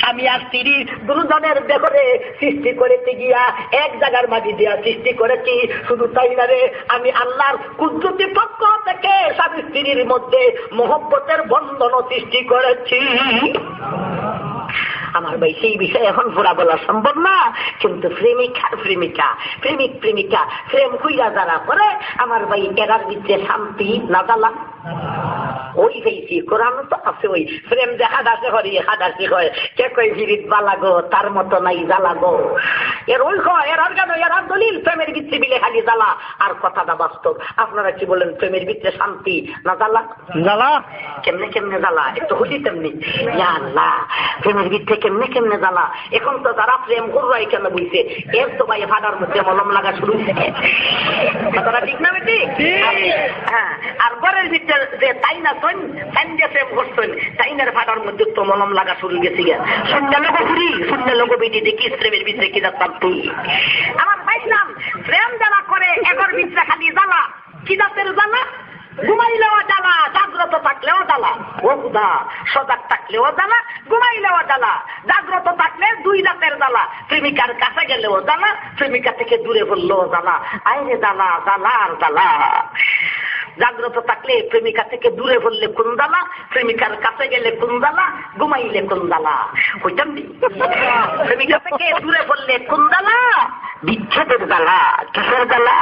স্বামী আর স্ত্রী দুজনের ব্যাপারে সৃষ্টি করেতে গিয়া এক জায়গার মাঝে দিয়া সৃষ্টি করেছি। শুধু তাই না রে, আমি আল্লাহর কুদরতি পক্ষ থেকে স্বামী স্ত্রীর মধ্যে মহব্বতের বন্ধন সৃষ্টি করেছি। আমার ভাই সেই বিষয়ে এখন ঘোরা বলা সম্ভব না, কিন্তু প্রেমিক আর প্রেমিকা, প্রেমিক প্রেমিকা প্রেম হইয়া যারা করে আমার ভাই এরার ভিতরে শান্তি না জালা ওই হয়েছি। কোরআন তো আছে ওই প্রেম যে হাদাসে হরি হাদাসি হয় কে কই ভিড়িত বালাগো তার মতো নাই জ্বালাগো এর ওই এরার কেন এরার দলিল প্রেমের ভিত্তি বিলে খালি জ্বালা আর কথাটা বাস্তব। আপনারা কি বলেন প্রেমের ভিত্তে শান্তি না জ্বালা? জ্বালা কেমনে কেমনে জ্বালা একটু হলি তেমনি না প্রেমের ভিত্তে কেমনে কেমনে জ্বালা। এখন তো যারা প্রেম করবাই কেন বুঝছে এর তো ভাই ভাড়ার মধ্যে মলম লাগা শুরু হয়েছে কথাটা ঠিক না বেটি? হ্যাঁ আর পরের ভিত্তে যে তাই না শোন তাই যে প্রেম করছেন তাইনার ভাড়ার মধ্যে তো মলম লাগা শুরু গেছে গিয়া সন্ধ্যা লোক ঘুরি সন্ধ্যা লোক বেটি দেখি প্রেমের ভিত্তে কি যাতাম তুই আমার ভাইসলাম প্রেম জ্বালা করে এগর ভিত্তে খালি জ্বালা কি জাতের জ্বালা। ঘুমাইলেও জ্বালা, জাগ্রত থাকলেও জ্বালা, ওদা সজাগ থাকলেও জ্বালা, ঘুমাইলেও জ্বালা, জাগ্রত থাকলে দুই রাতের জ্বালা, প্রেমিকার কাছে গেলেও জ্বালা, প্রেমিকা থেকে দূরে বললেও জ্বালা, আইরে জ্বালা জ্বালা আর জ্বালা। জাগ্রত থাকলে প্রেমিকা থেকে দূরে বললে কোন জ্বালা, প্রেমিকার কাছে গেলে কোন জ্বালা, ঘুমাইলে কোন জ্বালা, বুঝছেন? প্রেমিকা থেকে দূরে বললে কোন জ্বালা, বিচ্ছেদের জ্বালা। কিসের জ্বালা?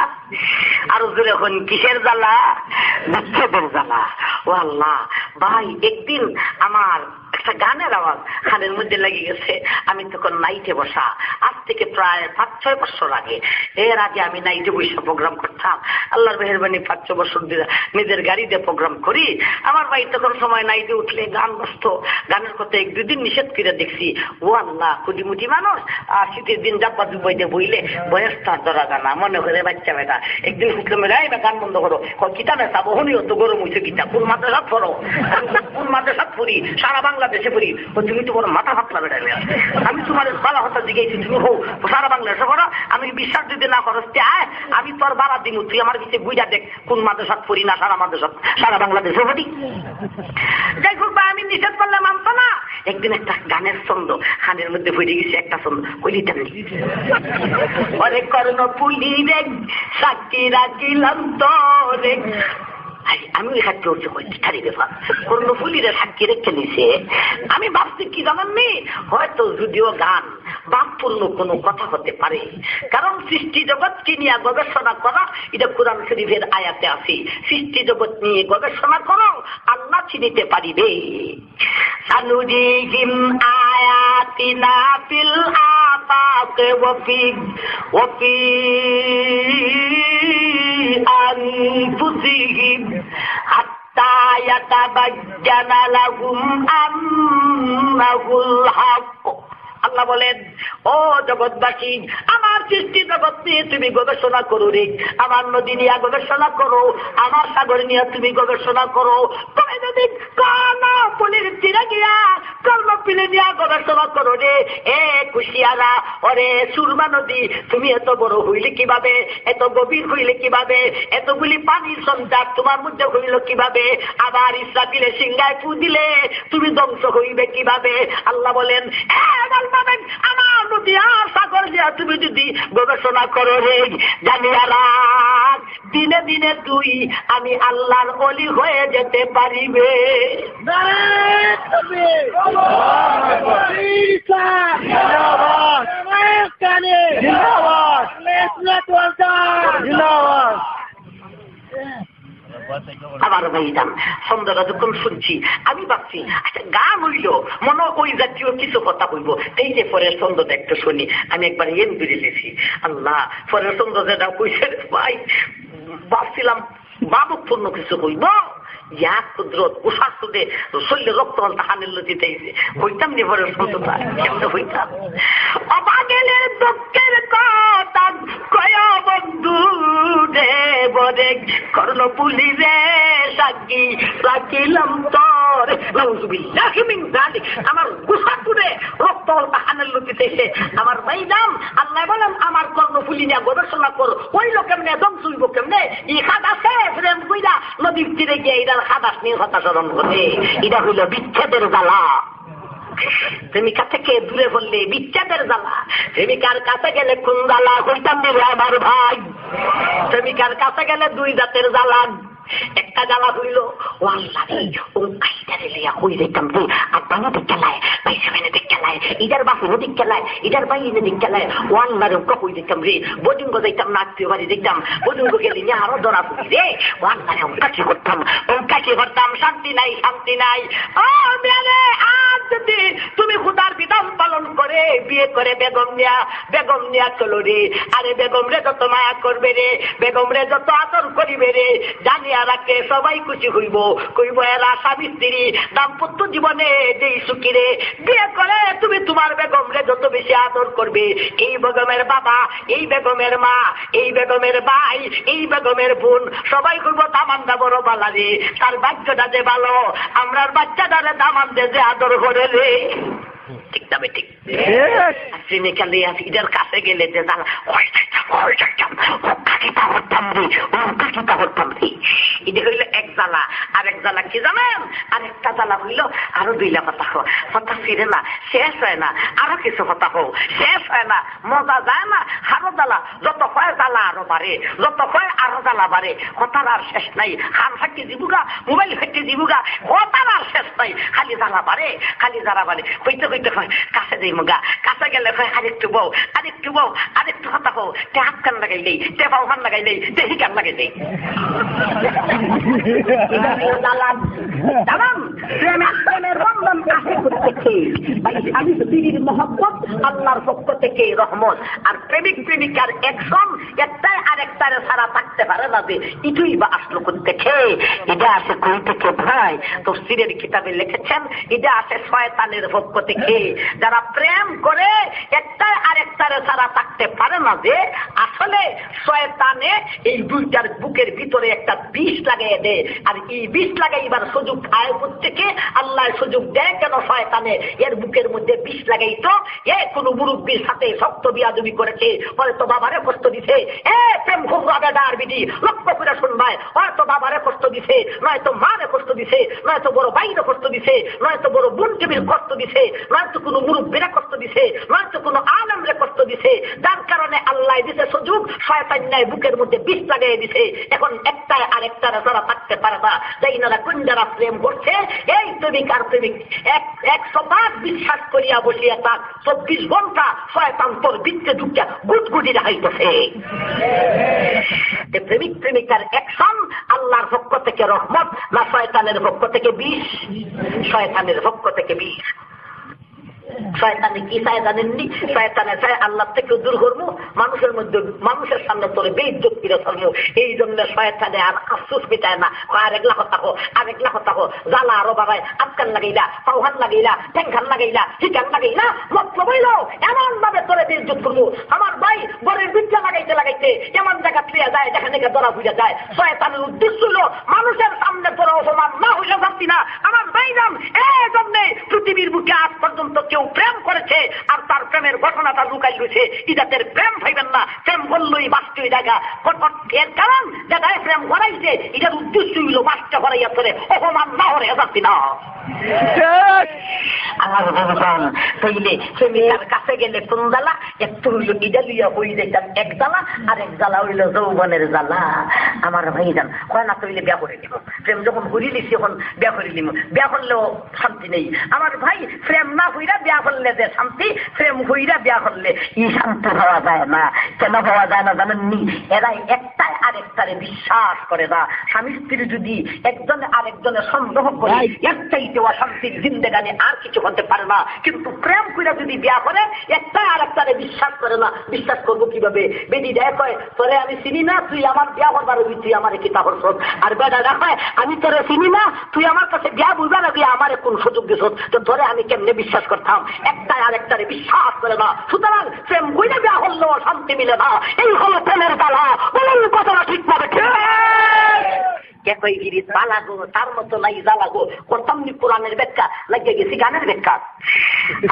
আরো দূরে হন কিসের জ্বালা? বিচ্ছেদের জ্বালা। ও আল্লাহ ভাই, একদিন আমার একটা গানের আওয়াজ খানের মধ্যে লেগে গেছে। আমি তখন নাইটে বসা, আজ থেকে প্রায় ৫-৬ বছর আগে, এর আগে আমি নাইটে বসে প্রোগ্রাম করতাম। আল্লাহর মেহেরবানি ৫-৬ বছর ধরে নিজের গাড়িতে প্রোগ্রাম করি। আমার ভাই তখন সময় নাইটে উঠলে গান বসতো, গানের কথা এক দুদিন নিষেধ করে দেখছি। ও আল্লাহ, কুটিমুটি মানুষ, আর শীতের দিন জাব্বা দুব্বাইতে বইলে বয়স তার ধরা জানা মনে করে বাচ্চা বেটা। একদিন হুকলামে রায় বা গান বন্ধ করো, কিতাবে চাবো হনিও তো গরম হয়েছে, কিতাব কোন মাদ্রাসাত পড়ো, কোন মাদ্রাসাত পড়ি, সারা বাংলাদেশে পড়ি, তুমি তোমার মাথা ফাটলা বেড়াবে, আমি তোমার বালা হতার দিকে তুমি হো সারা বাংলাদেশে করো, আমি বিশ্বাস যদি না করো আয় আমি তোর বালা দিন, তুই আমার কিছু বুঝা দেখ কোন মাদ্রাসাত পড়ি না সারা মাদ্রাসাত সারা বাংলাদেশে পড়ি। যাই হোক ভাই, আমি নিষেধ করলে মানতো না। একদিন একটা গানের ছন্দ খানের মধ্যে ভরে গেছে, একটা ছন্দ কইলিটা নেই অনেক করণ পুলি রেগ সাক্ষী রাখিলাম তোরে। আমি সাক্ষী উঠছে ছাড়ি ব্যাপার করলো ফুলিরা সাক্ষী রেখে নিছে। আমি ভাবছি কি জানান নেই, হয়তো যদিও গান বাপপূর্ণ কোনো কথা হতে পারে, কারণ সৃষ্টি জগৎকে নিয়ে গবেষণা করা এটা কোরআন শরীফের আয়াতে আছে, সৃষ্টি জগৎ নিয়ে গবেষণা করো আল্লাহ চিনিতে পারিবে। সানুরিহিম আয়াতিনা ফিল আফাকে ওয়া ফি আনফুসিহিম হাত্তা ইয়াতাবাজ্জানা লাহুম আন্নাহুল হক। আল্লাহ বলেন, ও জগৎবাসী, আমার সৃষ্টি জগৎ নিয়ে তুমি গবেষণা করো রে, আমার নদী নিয়ে গবেষণা করো, আমার সাগর নিয়ে তুমি গবেষণা করো, তবে যদি কর্ণফুলির তীরে গিয়া কর্ণফুলি নিয়ে গবেষণা করো রে, এ কুশিয়ারা ওরে সুরমা নদী, তুমি এত বড় হইলে কিভাবে, এত গভীর হইলে কিভাবে, এতগুলি পানির সঞ্চার তোমার মধ্যে হইল কিভাবে, আবার ইসরাফিলে সিংহায় ফু দিলে তুমি ধ্বংস হইবে কিভাবে। আল্লাহ বলেন, আমার নদী আর সাগর দিয়া তুমি যদি গবেষণা করো রে, জানিয়ারা দিনে দিনে তুই আমি আল্লাহর ওলি হয়ে যেতে পারিবে। আমার ভাই যান সন্ধ্যাটা যখন শুনছি আমি ভাবছি আচ্ছা গান হইল মনে ওই জাতীয় কিছু কথা বলবো, এই যে পরের সন্ধ্যাটা একটু শুনি। আমি একবার এম ঘুরে গেছি, আল্লাহ পরের সন্ধ্যাটা কইছে ভাই, ভাবছিলাম বাবকপূর্ণ কিছু কইব, ইয়া কুদরত উষা সুদে শৈল রক্ত হানের লতিতেছে হইতাম নি পরের সন্ধ্যা কেমন হইতাম। অবাগেলের দুঃখের কথা কয় বন্ধু রে বরে করল পুলি রে সাকি রাখিলাম তোর নাউজুবিল্লাহি মিন যালিক। আমার উষা সুদে রক্ত হানের লতিতেছে আমার মাইদাম। আল্লাহ বলেন, আমার কর্ণফুলি নিয়ে গবেষণা কর, কইল কেমনে, ধ্বংস হইব কেমনে, ইহাদ আছে প্রেম কইরা নদীর তীরে গিয়ে হাদাস নিয়ে হতাশরণ ঘটে, এটা হইল বিচ্ছেদের জ্বালা। প্রেমিকা থেকে দূরে বললে বিচ্ছেদের জ্বালা, প্রেমিকার কাছে গেলে কোন জ্বালা হইতাম দিবে আমার ভাই, প্রেমিকার কাছে গেলে দুই জাতের জ্বালা, একটা জ্বালা হইল ও আল্লাহ রে ও কাইদারে লিয়া হই যাইতাম রে আব্বানি দেখালায় ভাই সামনে দেখালায় ইদার বাসে নদী খেলায় ইদার বাই নদী খেলায় ও আল্লাহ রে ওকে হই যাইতাম রে বোটিং গো যাইতাম না আত্মীয় বাড়ি দেখতাম বোটিং গো গেলি না আরো ধরা পড়ি রে ও আল্লাহ রে ওকে কি করতাম শান্তি নাই শান্তি নাই। ও মেরে আজ যদি তুমি খুদার বিধান পালন করে বিয়ে করে বেগম নিয়া বেগম নিয়া চলো রে, আরে বেগম রে যত মায়া করবে রে বেগম রে যত আদর করিবে রে জানি রাখে সবাই খুশি হইব কইব এরা স্বামী স্ত্রী দাম্পত্য জীবনে যেই সুখী রে, বিয়ে করে তুমি তোমার বেগম রে যত বেশি আদর করবে এই বেগমের বাবা এই বেগমের মা এই বেগমের ভাই এই বেগমের বোন সবাই কইব দামান্দা বড় বালা রে তার বাচ্চাটা যে ভালো আমরার বাচ্চাটারে দামান্দে যে আদর করে রে ঠিক তবে ঠিক শ্রেণীকালে ইটার কাছে গেলে যে জানা মোবাইল ফাঁকি দিবুগা কথার আর শেষ নাই, খালি জ্বালা বাড়ে খালি জ্বালা বাড়ে হইতে হইতে হয় কাছে যাই মুগা, কাছে গেলে হয় আরেকটু বউ আরেকটু বউ আরেকটু হতা হো তে হাত কান লাগাইলেই তে বাউ কান লাগাইলেই তে হি কান লাগাইলেই দাম প্রেমের রমজান কাছে করতেছি ভাই আমি দিদির মহব্বত আল্লাহর পক্ষ থেকে রহমত আর প্রেমিক প্রেমিকার একজন একটাই আরেকটারে ছাড়া থাকতে পারে না যে ইটুই বা আসলো করতেছে এটা আসে কোন থেকে ভাই তাফসীরের কিতাবে লিখেছেন এটা আসে শয়তানের পক্ষ থেকে যারা প্রেম করে একটা আরেকটারে ছাড়া থাকতে পারে না যে আসলে শয়তানে এই দুইটার বুকের ভিতরে একটা বিষ লাগিয়ে দেয় আর এই বিষ লাগাইবার সুযোগ পায় প্রত্যেকে আল্লাহ সুযোগ দেয় কেন শয়তানে এর বুকের মধ্যে বিষ লাগাইতো এ কোনো মুরুব্বির সাথে শক্ত বিয়াদবি করেছে হয়তো বাবারে কষ্ট দিছে এ প্রেম ঘুরাবে ডার বিধি লক্ষ্য করে শুনবায় হয়তো বাবারে কষ্ট দিছে নয়তো মারে কষ্ট দিছে নয়তো বড় বাইরে কষ্ট দিছে নয়তো বড় বুনটিবির কষ্ট দিছে নয়তো কোনো মুরুব্বিরা কষ্ট দিছে নয়তো কোনো আলমরে কষ্ট দিছে যার কারণে আল্লাহ দিছে সুযোগ শয়তান নাই বুকের মধ্যে বিষ লাগিয়ে দিছে এখন একটাই আরেকটারে যারা থাকতে পারে না যাই না কুন্ডারা প্রেম করছে এই তুমি কার প্রেমিক 100 বার বিশ্বাস করিয়া বসিয়া থাক 24 ঘন্টা শয়তান তোর বৃত্তে ঢুকিয়া গুটগুটি রাখাইতেছে। প্রেমিক প্রেমিকার অ্যাকশন আল্লাহর পক্ষ থেকে রহমত না শয়তানের পক্ষ থেকে বিষ, শয়তানের পক্ষ থেকে বিষ। শয়তানে কি চায় জানেননি? শয়তানে চায় আল্লাহ থেকে দূর করবো, মানুষের মধ্যে মানুষের সামনে তোরে বেইজ্জত করে চলবো, এই জন্য শয়তানে আর আফসোস মিটায় না, আরেকলা কথা হো আরেকলা কথা হো জ্বালা আরো বাবায় আটকান লাগাইলা পাওহান লাগাইলা ঠ্যাংখান লাগাইলা ঠিকান লাগাইলা মতলব হইল এমন ভাবে তোরে বেইজ্জত করবো আমার ভাই বরের বিচ্ছা লাগাইতে লাগাইতে এমন জায়গা ফিরে যায় যেখানে ধরা বুঝা যায়। শয়তানের উদ্দেশ্য হল মানুষের সামনে তোরা অপমান না হইলে ভাবছি না আমার ভাই নাম, এই জন্যে পৃথিবীর বুকে আজ পর্যন্ত কেউ প্রেম করেছে আর তার প্রেমের ঘটনাটা লুকাই রয়েছে, ইজাতের প্রেম ভাইবেন না, প্রেম বললই বাস্তব জায়গা এর কারণ জায়গায় প্রেম করাইছে এটার উদ্দেশ্য হইল বাস্তব করাইয়া ধরে অপমান না হরে যাচ্ছি না আমার ভগবান তাইলে প্রেমিকার কাছে গেলে কোন জ্বালা একটু হইল ইডালিয়া হই যাইতাম এক জ্বালা আর এক জ্বালা হইল যৌবনের জ্বালা আমার ভাই যান হয় না তৈলে বিয়া করে নিব, প্রেম যখন হরি নিছি এখন বিয়া করে নিব, বিয়া করলেও শান্তি নেই আমার ভাই, প্রেম না হইরা বিয়া করলে যে শান্তি প্রেম হইরা বিয়া করলে এই শান্তি পাওয়া যায় না। কেন পাওয়া যায় না জানেননি? এরাই একটাই আরেকটারে বিশ্বাস করে না, স্বামী স্ত্রী যদি একজনে আরেকজনে সন্দেহ করে একটাই দেওয়া শান্তির জিন্দেগানে আর কিছু হতে পারে না, কিন্তু প্রেম কইরা যদি বিয়া করে একটাই আরেকটারে বিশ্বাস করে না, বিশ্বাস করবো কিভাবে? বেদি দেখ হয় তোরে আমি চিনি না তুই আমার বিয়া করবার হবি তুই আমার কি তাহর সব, আর বেটা দেখ হয় আমি তোরে চিনি না তুই আমার কাছে বিয়া বুঝবা না তুই আমার কোন সুযোগ দিস তো ধরে আমি কেমনে বিশ্বাস করতাম, একটাই আরেকটারে বিশ্বাস করে না, সুতরাং প্রেম কইরা বিয়া করলেও শান্তি মিলে না, এই হলো প্রেমের বালা। বলুন কথাটা ঠিক পাবে তার মতো নাই জালাগো করতাম নি কোরআনের ব্যাখ্যা লাগিয়ে গেছি গানের ব্যাখ্যা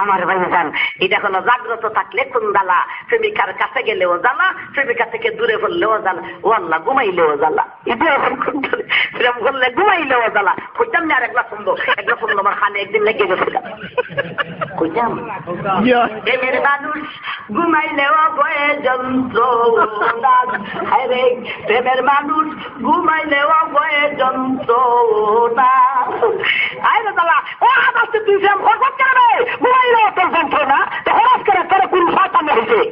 আমার ভাইজান। এটা কোনো জাগ্রত থাকলে কোন জ্বালা, প্রেমিকার কাছে গেলেও জ্বালা, প্রেমিকা থেকে দূরে পড়লেও জ্বালা, ও আল্লাহ ঘুমাইলেও জ্বালা, এটা প্রেম করলে ঘুমাইলেও জ্বালা, কইতাম না আর একলা সুন্দর একলা সুন্দর আমার খানে একদিন লেগে গেছিলাম kujam ya de mere manush gumai lewa boye jantro dag hai re de mere manush gumai lewa boye jantro dag ai re dala o abaste dizem horbat kare gumai lewa tor jantro na te horas kare kare kun khata me hoye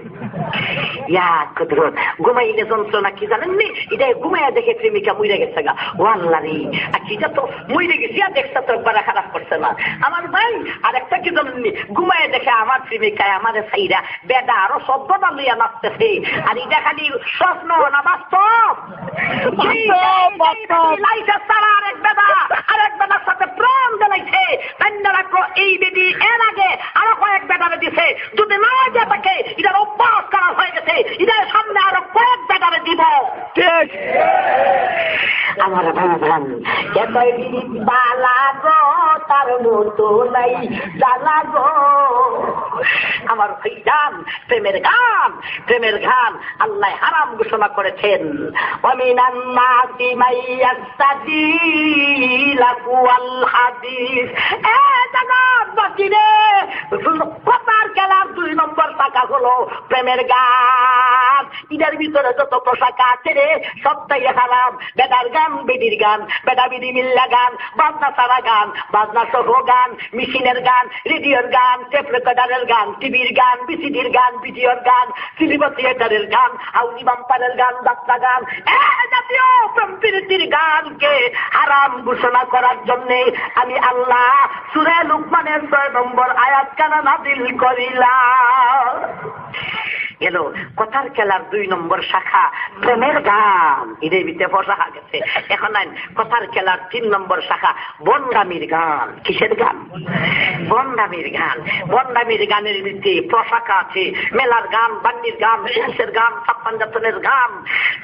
ya kudrot gumai ne jantro na ki janen ni ide gumaya dekhe premika moire geche ga wallahi akita to moire geche dekhta tor bara kharap korche na amar bhai arekta ki janen ni gumaya dekhe amar premika amar saira beda aro shoddota liya natteche ar ida khali shoshno na bastop bastop laita sara arek beda sathe prom delaithe tannara ko ei bedi er age aro koyek bedare dise jodi na ja take idar opbas kara hoye geche idar samne aro koyek bedare dibo ঠিক আমার ভগবান কেতই বালা গো তার মতো নাই জালা গো আমার ফিদান প্রেমের গান আল্লাহ হারাম ঘোষণা করেছেন ওয়ামিনান নাসি মাইয়াসতাদি লাকু আল হাদিস এ জানাত বাকিরে কপার খেলার 2 নম্বর টাকা হলো প্রেমের গান ইদার ভিতরে যত পোশাক আছে রে সবটাই হারাম বেদার গান বেদির গান বেদা বিদি মিল্লা গান বাজনা সারা গান বাজনা সহ গান মেশিনের গান রেডিওর গান টেপ রেকর্ডারের গান টিভির গান বিসিডির গান ভিডিওর গান সিনেমা থিয়েটারের গান হাউজি বাম্পারের গান বাজনা গান এ জাতীয় প্রবৃত্তির গানকে হারাম ঘোষণা করার জন্য আমি আল্লাহ সূরা লুকমানের 6 নম্বর আয়াতখানা নাযিল করিলাম এলো কথার খেলার 2 নম্বর শাখা প্রেমের গান এদের ভিতরে ফসাহা গেছে এখন আইন কথার খেলার 3 নম্বর শাখা বনগামীর গান কিসের গান বনগামীর গান বনগামীর গানের ভিতরে পোশাক আছে মেলার গান বান্নির গান শেষের গান ছাপ্পাঞ্জাতনের গান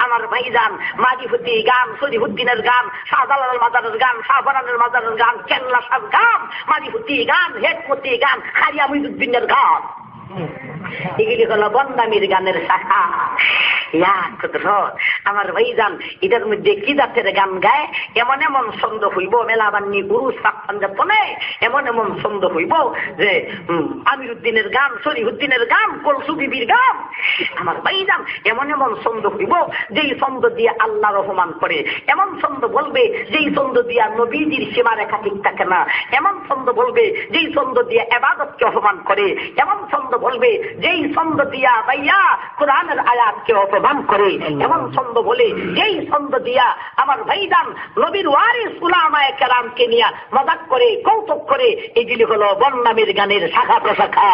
আমার ভাইজান মাদিফুতি গান সলিহুদ্দিনের গান শাহজালাল মাজারের গান শাহবানানের মাজারের গান কেল্লা শাহ গান মাদিফুতি গান হেকমতি গান খারিয়া মুইদুদ্দিনের গান এগুলি হলো বন্দামির গানের শাখা ইয়া কুদরত আমার ভাইজান এদের মধ্যে কি জাতের গান গায় এমন এমন ছন্দ হইব মেলাবান্নি গুরু সাপঞ্জাপনে এমন এমন ছন্দ হইব যে আমিরউদ্দিনের গান শরীফউদ্দিনের গান কলসু বিবির গান আমার ভাইজান এমন এমন ছন্দ হইব যেই ছন্দ দিয়ে আল্লাহ রহমান করে এমন ছন্দ বলবে যেই ছন্দ দিয়ে নবীজির সীমা রেখা ঠিক থাকে না এমন ছন্দ বলবে যেই ছন্দ দিয়ে ইবাদতকে অপমান করে এমন ছন্দ বলবে যেই ছন্দ দিয়া ভাইয়া কুরআনের আয়াতকে অপমান করে এমন ছন্দ বলে যেই ছন্দ দিয়া আমার ভাইজান নবীর ওয়ারিস উলামায়ে কেরামকে নিয়ে মজাক করে কৌতুক করে এগুলি হলো বন্নামের গানের শাখা প্রশাখা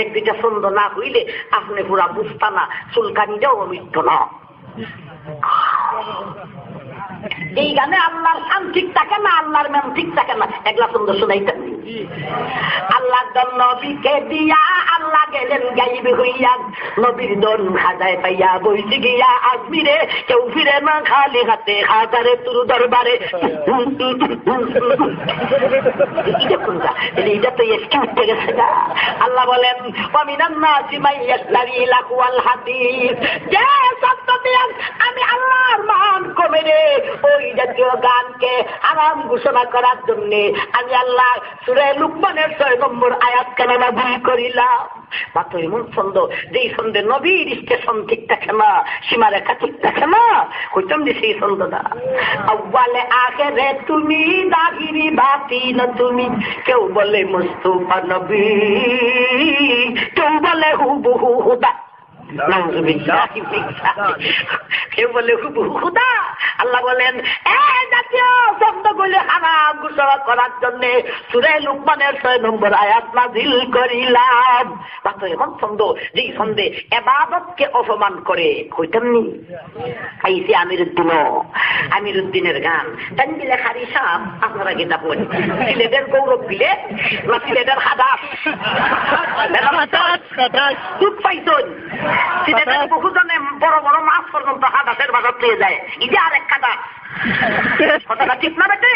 এক দুইটা ছন্দ না হইলে আপনি পুরা বুঝতাম না চুলকানিটাও অমিত্য না এই গানে আল্লাহর শান ঠিক থাকে না আল্লাহর মান ঠিক থাকে না একলা সুন্দর শোনাইতে আল্লাহ নবীকে দিয়া আল্লাহ গেলেন গাইব হইয়া নবীর দন হাজায় পাইয়া বইছি গিয়া আজমিরে কেউ ফিরে না খালি হাতে হাজারে তোর দরবারে এটা কোনটা এটা তো এসকিউ থেকে সেটা আল্লাহ বলেন ওয়ামিনান নাসি মাইয়াসতারি লাকুল হাদিস যে সত্য দিয়া আমি আল্লাহর মান কমে রে ওই জাতীয় গানকে হারাম ঘোষণা করার জন্য আমি আল্লাহ সূরা লুকমানের 6 নম্বর আয়াতখানা নাযিল করিলাম মাত্র এমন ছন্দ যেই ছন্দে নবীর স্টেশন ঠিক থাকে না সীমা রেখা ঠিক থাকে না কইতাম যে সেই ছন্দ না আউয়ালে আখেরে তুমি দাহিরি বাতিন তুমি কেউ বলে মুস্তাফা নবী কেউ বলে হুবহু হুদা আল্লাহ বলেন এই জাতীয় শব্দগুলি হারাম ঘোষণা করার জন্য সূরা লুকমানের 6 নম্বর আয়াত নাযিল করিলাম মাত্র এমন ছন্দ যেই ছন্দে ইবাদতকে অপমান করে কইতাম নি আইসি আমিরউদ্দিনের গান তানবিলে খারিশা আপনারা কি দাপন সিলেটের গৌরব বিলে না সিলেটের হাদাস দুধ পাইতন সিলেটের বহুজনে বড় বড় মাছ পর্যন্ত হাদাসের বাজার পেয়ে যায় ইটা আরেক কাদা কথাটা ঠিক না বেটে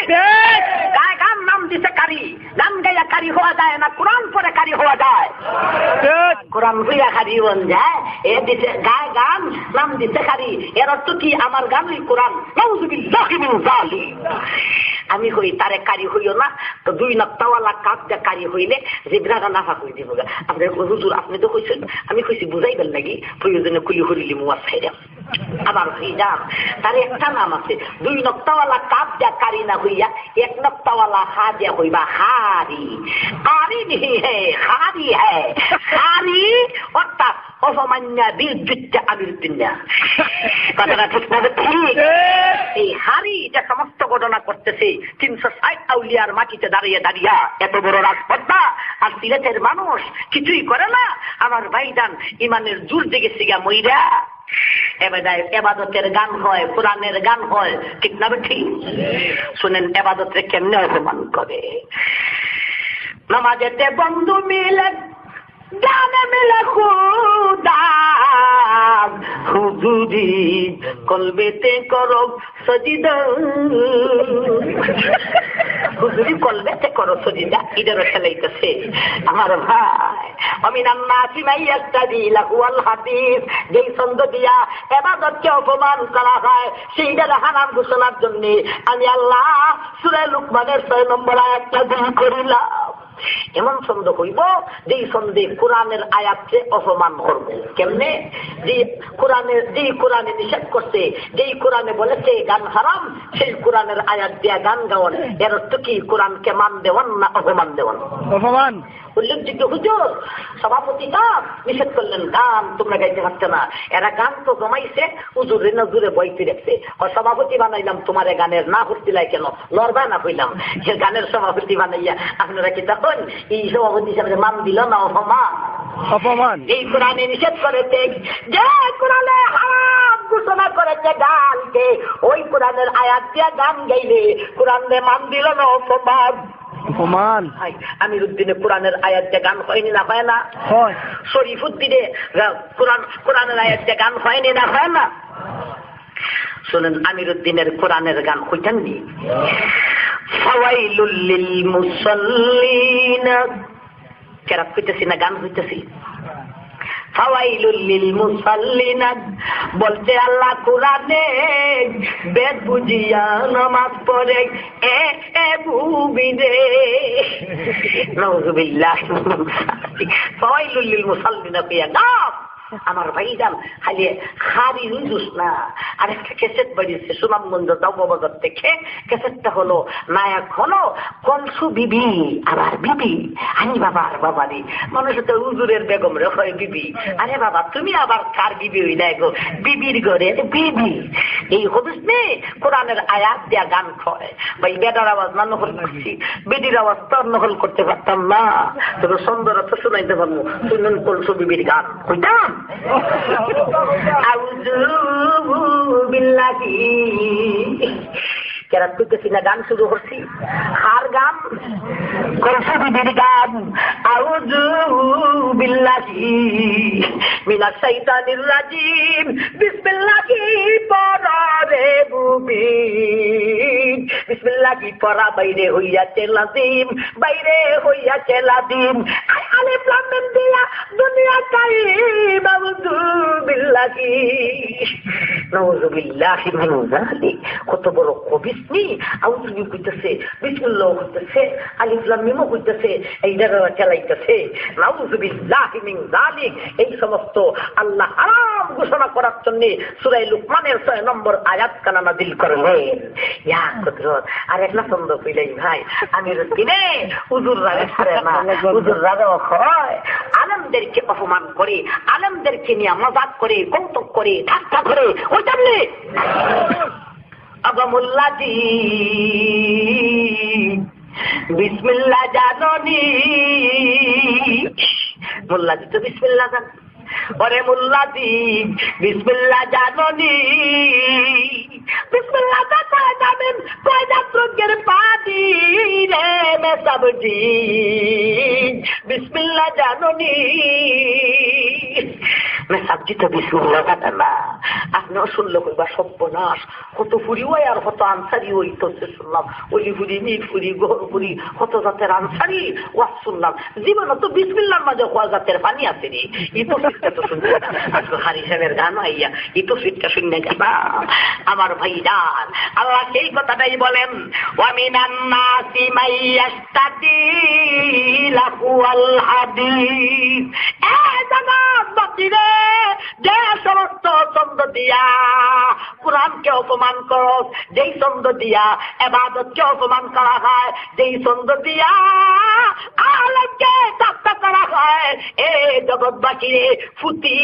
গান নাম দিছে কারি গান গাইয়া কারি হওয়া যায় না, কোরআন পরে কারি হওয়া যায়। কোরআন পড়া কারি হন যায়, এ দিতে গায় গান নাম দিতে কারি, এর অর্থ কি আমার গানই কোরআন। নাউযুবিল্লাহি মিন যালিক। আমি কই তারে কারি হইও না, তো দুই নক্তাওয়ালা কাজ যা কারি হইলে জিবরাগা নাফা কই দিব। আপনার হুজুর আপনি তো কইছেন, আমি কইছি বুঝাইবেন লাগি প্রয়োজনে কুলি হরিলি মুয়াফাইরা। আবার কই যান তার একটা নাম আছে, দুই নক্তাওয়ালা কাজ যা কারি না হইয়া এক নক্তাওয়ালা হাজা হইবা হারি। কারি নেহি হে হারি হে, হারি অর্থাৎ অপমান্যা বীরযুদ্ধে আবির্দিনা। কথাটা ঠিক না? ঠিক। এই হারি যে সমস্ত ঘটনা করতেছে 360 আউলিয়ার মাটিতে দাঁড়িয়ে দাঁড়িয়া, এত বড় রাজপদ্মা আর সিলেটের মানুষ কিছুই করে না। আমার ভাইজান ইমানের জোর দিকে সিগা মইরা এবাদতের গান হয়, কোরআনের গান হয়, ঠিক না? ঠিক। শুনেন এবাদতরে কেমনে অপমান করে। নামাজেতে বন্ধু মিলে, গানে মিলে খুদা, হুজুরি কলবেতে করো সজিদা, হুজুরি কলবেতে করো সজিদা। ইদার খেলাইতেছে আমার ভাই। অমিনান নাসি মাইয়াস্তাদি লাহুল হাদিস। যেই ছন্দ দিয়া ইবাদতকে অপমান করা হয় সেইটার হারাম ঘোষণার জন্য আমি আল্লাহ সূরা লুকমানের 6 নম্বর আয়াতটা দান করিলাম। এমন ছন্দ হইব যেই ছন্দে কোরআনের আয়াতকে অপমান করবে। কেমনে? যেই কোরআনে নিষেধ করছে, যেই কোরআনে বলেছে গান হারাম, সেই কোরআনের আয়াত দিয়া গান গাওয়ান, এর অর্থ কি কোরআনকে মান দেওয়ান না অপমান দেওয়ান? অপমান। উল্লেখযোগ্য হুজুর সভাপতি গান নিষেধ করলেন, গান তোমরা গাইতে পারছো না। এরা গান তো জমাইছে, হুজুরে নজুরে বইতে রাখছে। আর সভাপতি বানাইলাম তোমার গানের না ভর্তিলাই কেন লড়বা না হইলাম, সে গানের সভাপতি বানাইয়া আপনারা কি তখন এই সভাপতি হিসাবে মান দিল না অপমান? অপমান। এই কোরআনে নিষেধ করেছে, যে কোরআনে হারাম ঘোষণা করেছে গানকে, ওই কোরআনের আয়াত দিয়ে গান গাইলে কোরআনে মান দিল না অপমান? অপমান। আমি রুদ্দিনে কোরআনের আয়াত দিয়ে গান হয়নি না হয় না? হয়। শরীফুদ্দিনে কোরআনের আয়াত দিয়ে গান হয়নি না হয় না? শুনেন আমিরুদ্দিনের কোরআনের গান হইতেননি। ফাওয়াইলুল লিল মুসাল্লিনা। কেরাত কইতেছি না গান হইতেছি? ফাওয়াইলুল লিল মুসাল্লিনা বলতে আল্লাহ কোরআনে বেদ বুঝিয়া নামাজ পড়ে এ এ ভুবিরে। নাউযুবিল্লাহ। ফাওয়াইলুল লিল মুসাল্লিনা কিয়া গান। আমার ভাইজান খালি হারি হুজুস না, আর একটা ক্যাসেট বেরিয়েছে সুনামগঞ্জ দাওবাজার থেকে। ক্যাসেটটা হলো নায়ক হলো কলসু বিবি। আবার বিবি আমি বাবা আর বাবারি মানুষ তো হুজুরের বেগম রে হয় বিবি। আরে বাবা তুমি আবার কার বিবি হই না গো? বিবির ঘরে বিবি। এই হুজুস নে কোরআনের আয়াত দিয়া গান খয়। ভাই বেদার আওয়াজ না নকল করছি, বেদির আওয়াজ তো নকল করতে পারতাম না, তবে সুন্দর তো শুনাইতে পারবো। শুনুন কলসু বিবির গান কইতাম। গান শুরু করছি আর গান করছি গান। আউযু বিল্লাহি মিনাশ শাইতানির রাজিম। বিসমিল্লাহি পড়ারে বুবি, বিসমিল্লাহি পড়া বাইরে হইয়াছে লাজিম, বাইরে হইয়াছে লাজিম। আলিফ লাম মিম দিয়া দুনিয়া কাইম। আউযু বিল্লাহি। নাউযু বিল্লাহি মিন যালিক। কত বড় কবিসনি। আউযু কইতেছে, বিসমিল্লাহ কইতেছে, আলিফ লাম মিম কইতেছে, এইটা চালাইতেছে। নাউযু বিল্লাহি মিন যালিক। এই সমস্ত আল্লাহ হারাম ঘোষণা করার জন্য সূরা লুকমানের 6 নম্বর আয়াত কানা নাযিল করলেন। ইয়া কুদরত। আর একটা ছন্দ কইলাই ভাই, আমি রুদিনে হুজুর রাগে ছাড়ে না, হুজুর রাগে হয়। আলেমদেরকে অপমান করে, আলেমদেরকে নিয়ে মজাক করে, কৌতুক করে, ঠাট্টা করে। ওই জানলে আগামুল্লাহ জি বিসমিল্লাহ জাননি। মোল্লা জি তো বিসমিল্লাহ জান। ওরে মোল্লা জি বিসমিল্লাহ জাননি। বিসমিল্লাহ কথা জানেন কয়টা প্রজ্ঞের পানি রে মেসাবজি। বিসমিল্লাহ জাননি। مسجدة بسم الله قدما أحنا أصل لهم بشبناش خطو فولي ويار خطو عنصري ويتوسس الله ولي فولي ميل فولي جهر فولي خطو ذاتر عنصري وحصو الله زيما نطو بسم الله ما جو خواه ذاتر فاني أسري يتوسس كتوسن أصل خارجة مرغانو هيا يتوسس كتوسن نجبا أمر فايدان الله كيكو تبعي بولم ومن الناس من يشتدي لهو الحديث যে সমস্ত ছন্দ দিয়া কুরআনকে অপমান করো, যেই ছন্দ দিয়া ইবাদতকে অপমান করা হয়, যেই ছন্দ দিয়া আল্লাহকে ঠাট্টা করা হয়, এ জগৎবাসীরে ফুটি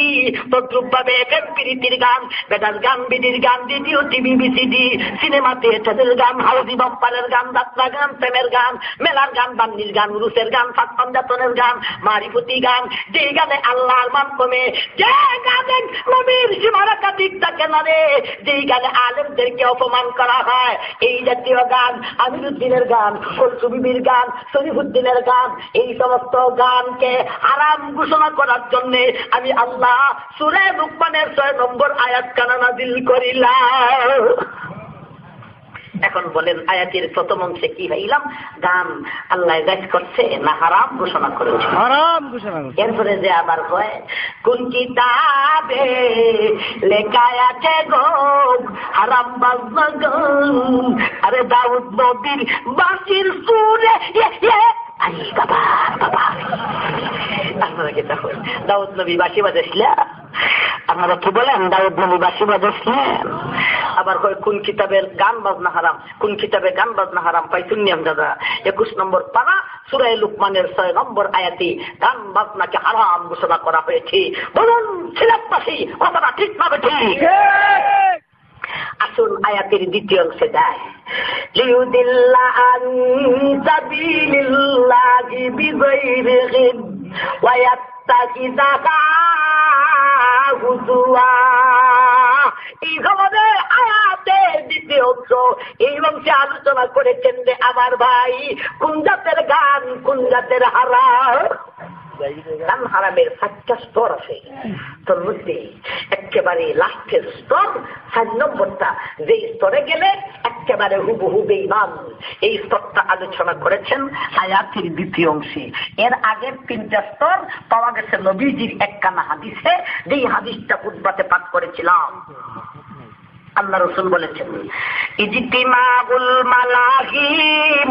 তদ্রুপভাবে একের প্রীতির গান, বেদার গান, বিদির গান, দ্বিতীয় টিভি বিসিডি সিনেমাতে এটাদের গান, হালদি বম্পালের গান, যাত্রা গান, প্রেমের গান, মেলার গান, বান্নির গান, রুসের গান, ফাঁকপান্ডাতনের গান, মারিফতি গান, যেই গানে আল্লাহর মান কমে, যে গানে নবীর সীমারেখা ঠিক থাকে না রে, যেই গানে আলেমদেরকে অপমান করা হয়, এই জাতীয় গান, আমিরুদ্দিনের গান, কলসুবিবির গান, শরীফুদ্দিনের গান, এই সমস্ত গানকে হারাম ঘোষণা করার জন্য আমি আল্লাহ সূরা লুকমানের 6 নম্বর আয়াত কানা নাযিল করিলাম। এখন বলেন আয়াতের প্রথম অংশে কি পাইলাম? গান আল্লাহ জায়েজ করছে না হারাম ঘোষণা করেছে? হারাম ঘোষণা করেছে। এরপরে যে আবার কয় কোন কিতাবে লেখা আছে গো হারাম বাজনা গান, আরে দাউদ নবীর বাঁশির সুরে আরে বাবা বাবা আপনারা কি দেখো দাউদ নবী বাঁশি বাজাইছিলেন? আপনারা কি বলেন দাউদ নবী বাঁশি বাজাইছিলেন? আবার কয় কোন কিতাবের গান বাজনা হারাম, কোন কিতাবে গান বাজনা হারাম পাইছেন নিয়ম দাদা 21 নম্বর পারা সূরা লুকমানের 6 নম্বর আয়াতে গান বাজনাকে হারাম ঘোষণা করা হয়েছে। বলুন ছিলাপবাসী কথাটা ঠিক না বেঠিক? ঠিক। আসুন আয়াতের দ্বিতীয় অংশে যায় লিউদিল্লা আন সাবিলিল্লাহি বিগাইরি গিব ওয়া ইয়াত্তাখিযা হুজুয়া। এই খবরে আয়াতের দ্বিতীয় অংশ এই অংশে আলোচনা করেছেন যে আমার ভাই কোন জাতের গান, কোন জাতের হারাম। গান হারামের 4টা স্তর আছে, তোর মধ্যে একেবারে লাস্টের স্তর 4 নম্বরটা, যেই স্তরে গেলে একেবারে হুবহু বেঈমান। এই স্তরটা আলোচনা করেছেন আয়াতের দ্বিতীয় অংশে। এর আগের 3টা স্তর পাওয়া গেছে নবীজির একখানা হাদিসে, যেই হাদিসটা খুতবাতে পাঠ করেছিলাম। আল্লাহ রাসূল বলেছেন ইজতিমাউল মালাহি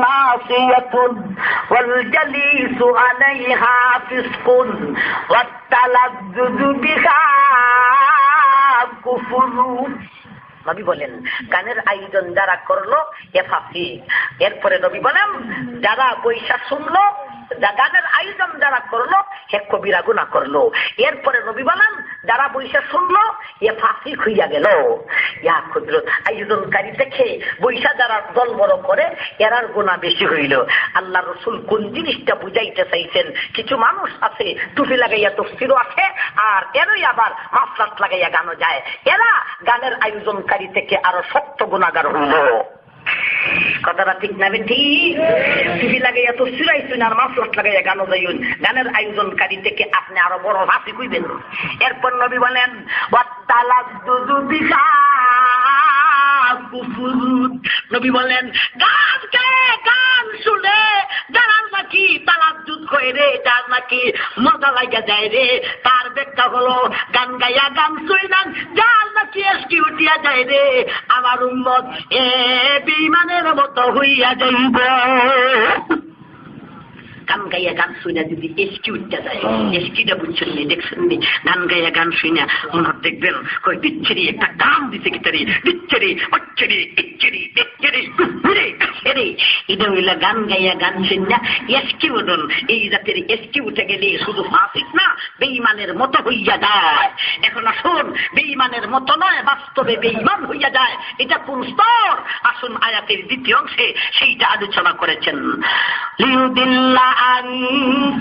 মাসিয়াতুন ওয়াল জালিসু আলাইহা ফিসকুন ওয়াত তালাজ্জুজু বিহা কুফুরুন। নবী বলেন গানের আয়োজন যারা করলো এ ফাসিক। এরপরে নবী বলেন যারা পয়সা শুনলো, গানের আয়োজন যারা করলো সে কবিরা গুনাহ করলো। এরপরে নবী বলেন যারা বৈশা শুনলো এ ফাঁসি খুইয়া গেল। ইয়া ক্ষুদ্র আয়োজনকারী দেখে বৈশা যারা দল বড় করে এরার গুনাহ বেশি হইল। আল্লাহ রাসূল কোন জিনিসটা বুঝাইতে চাইছেন? কিছু মানুষ আছে টুপি লাগাইয়া তাফসীরও আছে, আর এরই আবার মাফলাত লাগাইয়া গানও যায়। এরা গানের আয়োজনকারী থেকে আরো শক্ত গুনাহগার হইল। কথাটা ঠিক না বেঠি? টিভি লাগাইয়া তো সিরাইছুন আর মাফলাত লাগাইয়া গানও যাইউন, গানের আয়োজনকারী থেকে আপনি আরো বড় ফাঁসি কইবেন। এরপর নবী বলেন ওয়াতালাদুযু বিহা কুফুরুন। নবী বলেন গানকে গান শুনে যার নাকি তালাজ্জুদ কয় রে, যার নাকি মজা লাগা যায় রে, তার ব্যাখ্যা হলো গান গাইয়া গান শুনান যার নাকি এসকি উঠিয়া যায় রে, আমার উম্মত এ বেঈমানের মতো হইয়া যাইব। গান গাইয়া গান শুনে যদি এসকি উঠতে যায়, এসকিটা বুঝছেন নি, দেখছেন নি? গান গাইয়া গান শুনে মনে দেখবেন কই বিচ্ছিরি একটা গান দিছে কিতারি বিচ্ছিরি অচ্ছিরি ইচ্ছিরি ইচ্ছিরি ঘুরে ঘুরে। এটা হইল গান গাইয়া গান শুনে এসকি উঠল। এই জাতের এসকি উঠে গেলে শুধু ফাসিক না, বেঈমানের মতো হইয়া যায়। এখন আসুন বেঈমানের মতো নয়, বাস্তবে বেঈমান হইয়া যায়, এটা কোন স্তর? আসুন আয়াতের দ্বিতীয় অংশে সেইটা আলোচনা করেছেন লিউদিল্লাহ عن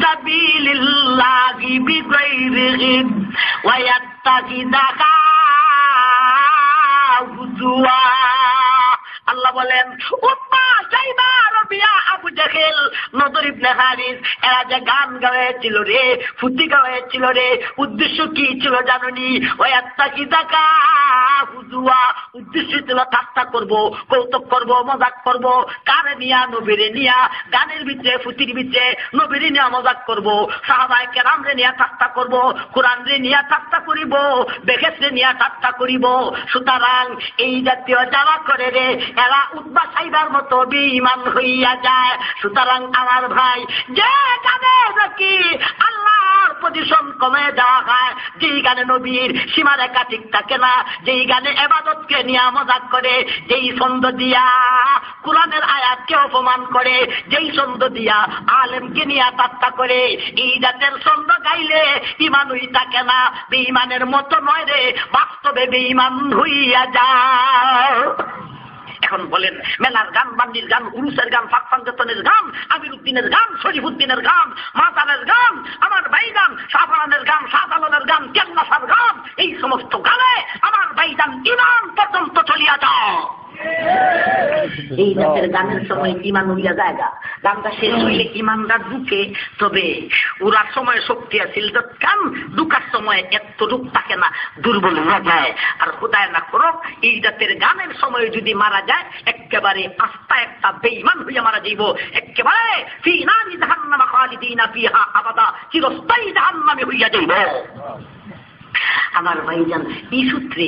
سبيل الله بغير غب ويتخذها هزوا। আল্লাহ বলেন উম্মাহ যাইবা রবিয়া আবু জেহেল নদর ইবনে হারিস এরা যে গান গাইছিল রে ফুটি গাইছিল রে উদ্দেশ্য কি ছিল জানোনি ওই আত্তাকিদাকা হুজুয়া উদ্দেশ্য ছিল ঠাট্টা করব কৌতুক করব মজাক করব কারে নিয়া নবীরে নিয়া গানের ভিতরে ফুটির ভিতরে নবীরে নিয়া মজাক করব সাহাবায়ে কেরাম রে নিয়া ঠাট্টা করব কুরআন রে নিয়া ঠাট্টা করিব বেহেস রে নিয়া ঠাট্টা করিব সুতরাং এই জাতীয় যারা করে রে এরা উতবা সাইবার মতো বেঈমান হইয়া যায় সুতরাং আমার ভাই যে গানে নাকি আল্লাহর পজিশন কমে দেওয়া হয় যেই গানে নবীর সীমারেখা ঠিক থাকে না যেই গানে ইবাদতকে নিয়ে মজাক করে যেই ছন্দ দিয়া কুরআনের আয়াতকে অপমান করে যেই ছন্দ দিয়া আলেমকে নিয়ে ঠাট্টা করে এই জাতের ছন্দ গাইলে ইমানই থাকে না বেঈমানের মতো নয় রে বাস্তবে বেঈমান হইয়া যায় এখন বলেন মেলার গান বান্দির গান উরুসের গান ফাঁক ফাঞ্জতনের গান আমিরুদ্দিনের গান শরীফুদ্দিনের গান মাতারের গান আমার ভাই গান শাহরানের গান শাহজালালের গান কেন্নাসার গান এই সমস্ত গানে আমার ভাই গান ইমান পর্যন্ত চলিয়া যায় এই জাতের গানের সময় ইমান উড়িয়া যায় গানটা শেষ হইলে ইমানরা ঢুকে তবে উড়ার সময় শক্তি আছিল গান ঢুকার সময় এত রূপ থাকে না দুর্বল হয়ে যায় আর খোদায় না করো এই জাতের গানের সময় যদি মারা যায় একেবারে আস্থা একটা বেঈমান হইয়া মারা যাইব একেবারে ফি নারি জাহান্নামা খালিদিনা ফিহা আবাদা চিরস্থায়ী জাহান্নামে হইয়া যাইব আমার ভাইজান এই সূত্রে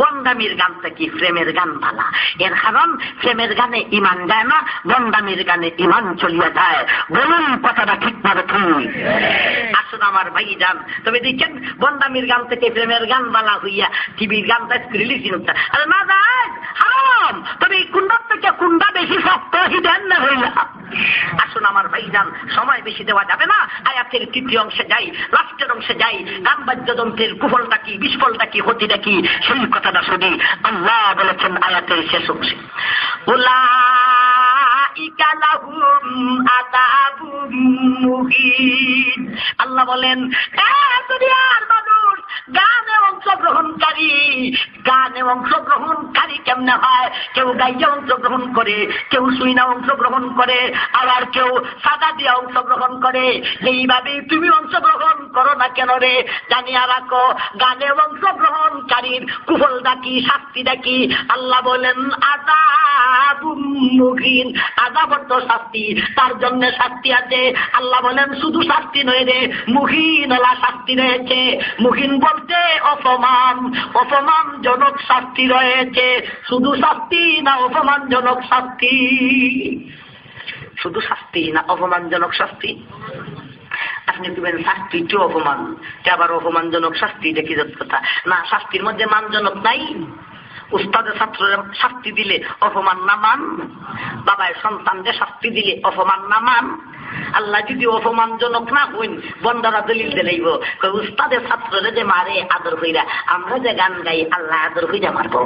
বন্দামির গানটা কি প্রেমের গান ভালা এর কারণ প্রেমের গানে ইমান যায় না বন্দামির গানে ইমান চলিয়া যায় বলুন কথাটা ঠিক ভাবে ঠিক আসুন আমার ভাইজান তবে দেখেন বন্দামির গান থেকে প্রেমের গান ভালা হইয়া টিভির গানটা রিলিজ হইতা আরে না যায় হারাম তবে কুন্ডা থেকে কুন্ডা বেশি শক্ত হিদান না হইলা আসুন আমার ভাইজান সময় বেশি দেওয়া যাবে না আয়াতের তৃতীয় অংশে যাই লাস্টের অংশে যাই গান বাদ্যযন্ত্রের কুফলটা কি বিস্ফলটা কি ক্ষতিটা কি সেই কথাটা শুনি আল্লাহ বলেছেন আয়াতের শেষ অংশে উলাইকা লাহুম আযাবুম মুহিন আল্লাহ বলেন দুনিয়ার মানুষ গানে অংশগ্রহণকারী কেমনে হয় কেউ গাইয়ে অংশগ্রহণ করে কেউ শুইনা অংশগ্রহণ করে আবার কেউ সাদা দিয়ে অংশগ্রহণ করে এইভাবে তুমি অংশগ্রহণ করো না কেন রে জানিয়া রাখো গানে অংশগ্রহণকারীর কুফল ডাকি শাস্তি ডাকি আল্লাহ বলেন আযাবুম মুহিন আযাব তো শাস্তি তার জন্য শাস্তি আছে আল্লাহ বলেন শুধু শাস্তি নয় রে মুহিন ওলা শাস্তি রয়েছে মুহিন বলতে অপমান অপমানজনক শাস্তি রয়েছে শুধু শাস্তি না অপমানজনক শাস্তি শুধু শাস্তি না অপমানজনক শাস্তি আপনি বলবেন শাস্তি তো অপমান তে আবার অপমানজনক শাস্তি দেখি যত কথা না শাস্তির মধ্যে মানজনক নাই উস্তাদের ছাত্ররা শাস্তি দিলে অপমান না মান বাবার সন্তানদের শাস্তি দিলে অপমান না মান আল্লাহ যদি অপমানজনক না হইন বন্দারা দলিল দিলাইব কই উস্তাদের ছাত্ররা যে মারে আদর কইরা আমরা যে গান গাই আল্লাহ আদর কইরা মারবো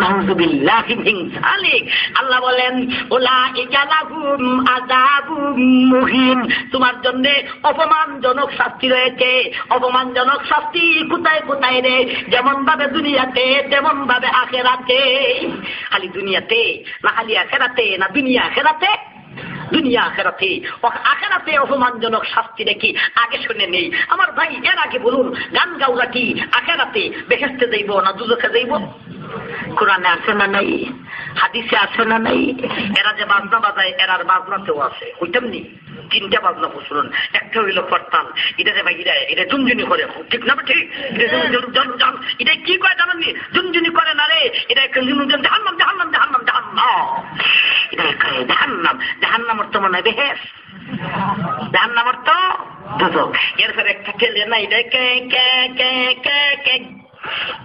নাউযুবিল্লাহি মিন যালিক আল্লাহ বলেন উলাইকা লাহুম আযাবুম মুহিন তোমার জন্য অপমানজনক শাস্তি রয়েছে অপমানজনক শাস্তি কোথায় কোথায় রে যেমন ভাবে দুনিয়াতে তেমন ভাবে আখিরাতে খালি দুনিয়াতে না খালি আখিরাতে না দুনিয়া আখিরাতে দুনিয়া আখিরাতে ও আখিরাতে অপমানজনক শাস্তি দেখি আগে শুনে নেই আমার ভাই এর আগে বলুন গান গাওয়া কি আখিরাতে বেহেশতে যাইব না দুজকে যাইব কোরআনে আছে না নাই হাদিসে আছে না নাই এরা যে বাজনা বাজায় এরার বাজনাতেও আছে ওইটামনি তিনটা বাজনা প্রচলন একটা হইল করতাল এটা যে ভাই এটা ঝুনঝুনি করে ঠিক না ঠিক এটা কি করে জানেননি ঝুনঝুনি করে না রে এটা জাহান্নাম জাহান্নাম জাহান্নাম জাহান্নাম এটা জাহান্নাম জাহান্নামের তো মনে বেহেশ জাহান্নামের তো দুজক এরপরে একটা খেলে না এটা কে কে কে কে কে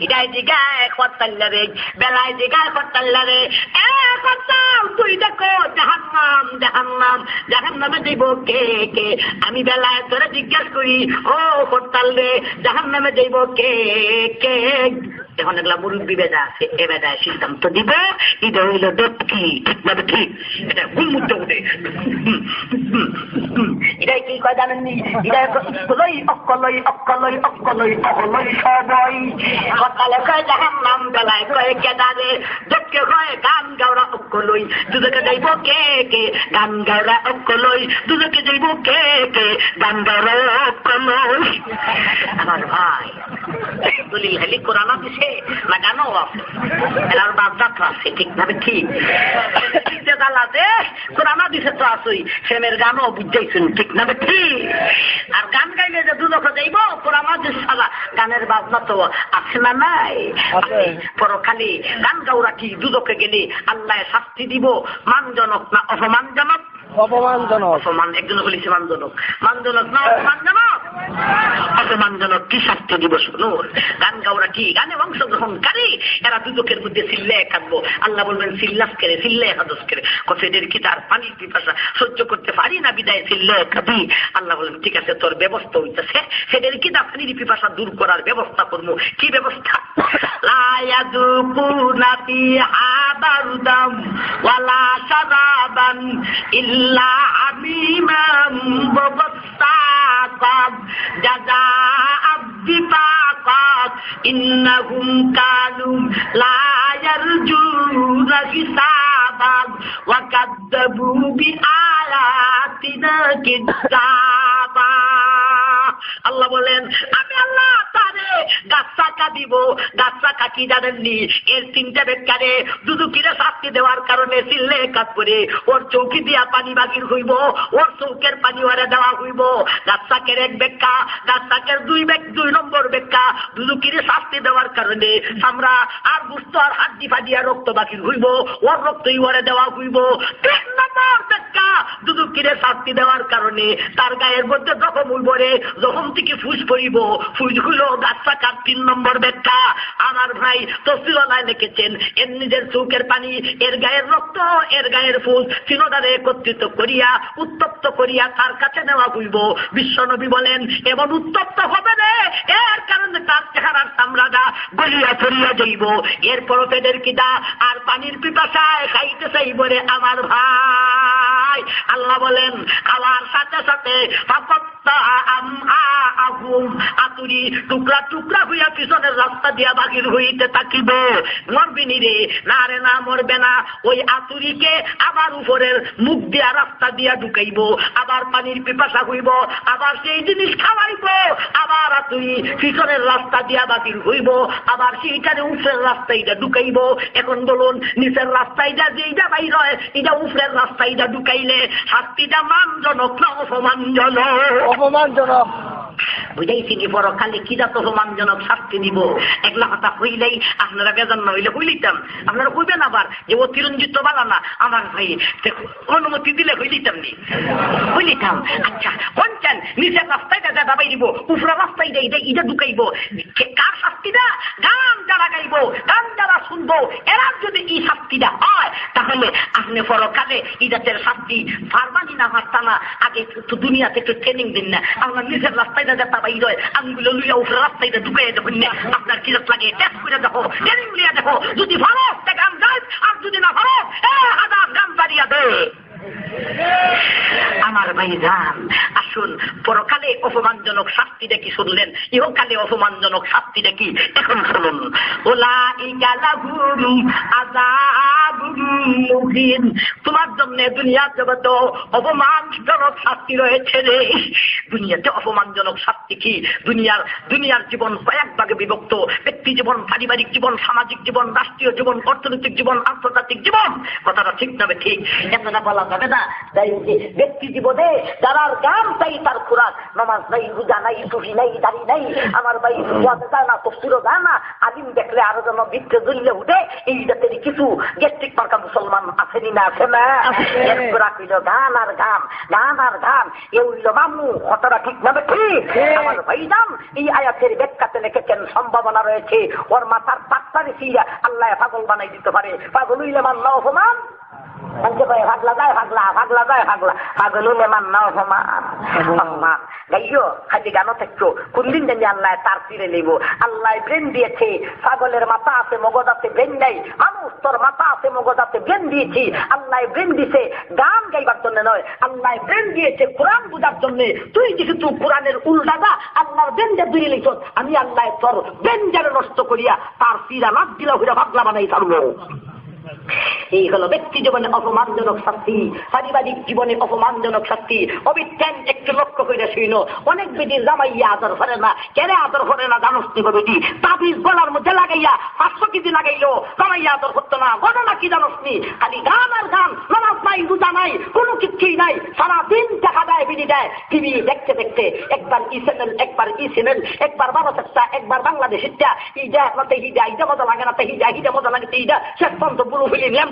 ইদাই দিগায় করতাল্লারে বেলায় দিগায় করতাল্লারে এ করতাল তুই দেখো জাহান্নাম জাহান্নাম জাহান্নামে যাইব কে কে আমি বেলায় তোরে জিজ্ঞাসা করি ও করতাল রে জাহান্নামে যাইব কে কে এখন এগুলা মূল বিভেদা আছে, এ বেদায় সিদ্ধান্ত দিবে এটা হইল দত্কি, ঠিক না ঠিক, এটা ভুল মুদ্রা উঠে এটাই কি কয় জানেননি, এটা লই অক্কলই অক্কলই অক্কলই অকলই সবই সকালে কয় জাহান নাম বেলায় কয়ে কেদারে দত্কে কয় গান গাওরা অক্কলই দুজকে যাইব কে কে গান গাওরা অক্কলই দুজকে যাইব কে কে গান গাওরা অক্কলই। আমার ভাই দলিল খালি কোরআন আছে না গানও আছে, এলার বাপদাত আছে, ঠিক না ঠিক, দালাতে কোরআন দিছে তো আসই সেমের গানও বুঝাইছেন, ঠিক না ঠিক, আর গান গাইলে যে দুলকে যাইব কোরআন দিছে সালা গানের বাজনা তো আছে না নাই, পরখালি গান গাওরা কি দুলকে গেলে আল্লাহ শাস্তি দিব মানজনক না অপমানজনক, অপমানজনক অপমান একজন বলেছে মানজনক, মানজনক না অপমানজনক, অপমানজনক কি শাস্তি দিব শুনুন, গান গাওরা কি গানে অংশগ্রহণকারী এরা দুদকের মধ্যে সিল্লায় কাঁদবো, আল্লাহ বলবেন সিল্লাস করে সিল্লায় হাদস করে কফেদের কি তার পানির পিপাসা সহ্য করতে পারি না বিদায় সিল্লায় কাঁদি, আল্লাহ বলবেন ঠিক আছে তোর ব্যবস্থা হইতেছে, সেদের কি তার পানির পিপাসা দূর করার ব্যবস্থা করবো, কি ব্যবস্থা, إنهم كانوا لا يرجون حسابا وكذبوا بآياتنا كذابا. আল্লাহ বলেন আমি আল্লাহ তারে গাছাকা দিব, গাছাকা কি জানেননি, এর তিনটা বেকারে দুদুকিরে শাস্তি দেওয়ার কারণে সিল্লে কাজ করে ওর চৌকি দিয়া পানি বাগির হইব, ওর চৌকের পানি ওরা দেওয়া হইব, গাছাকের এক বেক্কা গাছাকের দুই নম্বর বেক্কা দুদুকিরে শাস্তি দেওয়ার কারণে আমরা আর গুস্ত আর হাড্ডি ফাডিয়া রক্ত বাকির হইব, ওর রক্তই ওরা দেওয়া হইব, তিন নম্বর বেক্কা দুদুকিরে শাস্তি দেওয়ার কারণে তার গায়ের মধ্যে জখম উইবরে জখম থেকে ফুস পড়িব, ফুস হইলো গাছাকার তিন নম্বর বেক্কা। আমার ভাই তফসিলায় লিখেছেন এর নিজের চৌকের পানি এর গায়ের রক্ত এর গায়ের ফুস চিনোদারে একত্রিত করিয়া উত্তপ্ত করিয়া তার কাছে নেওয়া হইব, বিশ্বনবী বলেন এমন উত্তপ্ত হবে না এর কারণে তার চেহারার চামড়াটা গলিয়া চলিয়া যাইব, এরপর পেটের কিদা আর পানির পিপাসায় খাইতে চাইব রে আমার ভাই। আল্লাহ বলেন খাওয়ার সাথে সাথে আতুরি টুকরা টুকরা হইয়া পিছনের রাস্তা দিয়া বাগির হইতে থাকিব, মরবি নি রে, না রে না মরবে না, ওই আতুরিকে আবার উপরের মুখ দিয়া রাস্তা দিয়া ঢুকাইব, আবার পানির পিপাসা হইব, আবার সেই জিনিস খাওয়াইব, আবার আতুরি পিছনের রাস্তা দিয়া বাগির হইব, আবার সেইটারে উপরের রাস্তায় ঢুকাইব। এখন বলুন নিচের রাস্তায় যা যেইটা বাইর হয় এটা উপরের রাস্তায় যা ঢুকাইলে হাতিটা মানজনক না অপমানজনক, অপমানজনক বুঝাইছি কি, বড় খালি কি যা অপমানজনক শাস্তি দিব, একলা কথা হইলেই আপনারা বেজন্য হইলে হইলিতাম, আপনারা কইবেন আবার যে অতিরঞ্জিত বালা না, আমার ভাই অনুমতি দিলে হইলিতাম নি হইলিতাম। আচ্ছা কোন চান নিচের রাস্তায়টা যা দাবাই দিব উফরা রাস্তায় যাই ইটা ঢুকাইব, কার শাস্তিটা, গান যারা গাইব গান যারা শুনবো এরা যদি এই শাস্তিটা হয় তাহলে আপনি বড় কালে ইটাতে শাস্তি ফারবানি না হারতা না, আগে তো দুনিয়াতে একটু ট্রেনিং দিন না, আমরা নিজের রাস্তায় আপনার কি লাগে টেস্ট করে দেখো, ট্রেনিং লিয়া দেখো, যদি ভালো গান গায় আর যদি না ভালো আদার গান বাড়িয়া দে। আমার ভাই যান আসুন পরকালে অপমানজনক শাস্তি দেখি শুনলেন, ইহকালে অপমানজনক শাস্তি দেখি এখন শুনুন, তোমার জন্য দুনিয়ার জগতে অপমানজনক শাস্তি রয়েছে রে। দুনিয়াতে অপমানজনক শাস্তি কি, দুনিয়ার জীবন কয়েক ভাগে বিভক্ত, ব্যক্তি জীবন, পারিবারিক জীবন, সামাজিক জীবন, রাষ্ট্রীয় জীবন, অর্থনৈতিক জীবন, আন্তর্জাতিক জীবন। কথাটা ঠিক না ঠিক, এতটা বলা যাবে না। তাই ব্যক্তি জীবনে যারা গান চাই তার খোরাক, নামাজ নাই, রোজা নাই, টুপি নাই, দাড়ি নাই, আমার ভাই যায় না, তফসিরও যায় না, আলিম দেখলে আরো যেন বৃত্তে জ্বললে উঠে, এই জাতের কিছু গ্যাস্ট্রিক পার্কা মুসলমান আসেনি না, আছে না, খোরাক হইল গান আর গান, গান আর গান, এ হইল মামু। কথাটা ঠিক না ঠিক, আমার ভাই যান এই আয়াতের ব্যাখ্যাতে লিখেছেন সম্ভাবনা রয়েছে ওর মাথার পাত্তা রেখে আল্লাহ পাগল বানাই দিতে পারে, পাগল হইলে মাল্লা অপমান มันจะไปหักละได้หักลาหักละได้หักละหักลุนเนี่ยมันน่าสมาฟังมาไงโย่ขัดกันนั่นทั้งคู่คุณดิ้นดันยันไล่ตาสีเลยบูอัลไลเบรนดีที่ซาโกเลอร์มาตาสิมกอดับที่เบรนได้มนุษย์ตัวมาตาสิมกอดับที่เบรนดีที่อัลไลเบรนดีเซ่กามไงบักตุนเนี่ยอัลไลเบรนดีที่คุรานบูดับตุนเนี่ยตุยที่ตุคุรานเนี่ยอุลตาดาอัลลอฮ์เบรนจะดุริลิชดอันนี้อัลไลตัวเบรนจะนอสตุกุริยาตาสีละนักกิลาหัวหักละมันไอ้สารโลএই হলো ব্যক্তি জীবনে অপমানজনক শাস্তি, পারিবারিক জীবনে অপমানজনক শাস্তি। অবিত্যান একটু লক্ষ্য করে শুনো, অনেক বেটি জামাইয়া আদর করে না, কেন আদর করে না জানোস নি বেটি? তাবিজ গলার মধ্যে লাগাইয়া ৫০০ কেজি লাগাইলো, জামাইয়া আদর করতো না, ঘটনা কি জানোস নি? খালি গান আর গান, নামাজ নাই, রোজা নাই, কোনো কিছুই নাই, সারাদিন টাকা দেয় বেটি দেয়, টিভি দেখতে দেখতে একবার ই চ্যানেল একবার ই চ্যানেল, একবার বাংলাদেশটা একবার বাংলাদেশিটা, ইটা আপনার হিজা হিজা মজা লাগে না, হিজা হিজা মজা লাগে, ইটা শেষ পর্যন্ত বুড়ো হইলে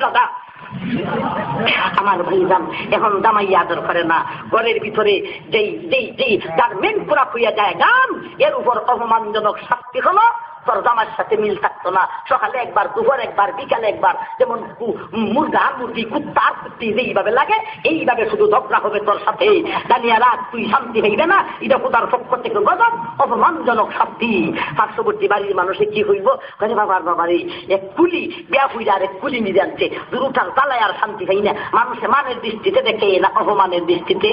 আমার ভাইজান এখন দামাইয়া আদর করে না, ঘরের ভিতরে যার মেন পুরা হইয়া যায় গান, এর উপর অপমানজনক শাস্তি হলো তোর জামার সাথে মিল থাকতো না, সকালে একবার দুপুর একবার বিকালে একবার, যেমন মুরগা মুরগি কুত্তার কুত্তি যেইভাবে লাগে এইভাবে শুধু ঝগড়া হবে তোর সাথে, জানিয়া রাত তুই শান্তি হইবে না, এটা খোদার পক্ষ থেকে গজব অপমানজনক শাস্তি। পার্শ্ববর্তী বাড়ির মানুষে কি হইব, কাজে বাবার বাবারে এক কুলি বিয়া হইলে আর এক কুলি নিয়ে আনছে, দুটার তালায় আর শান্তি হয় না, মানুষে মানের দৃষ্টিতে দেখে না অপমানের দৃষ্টিতে।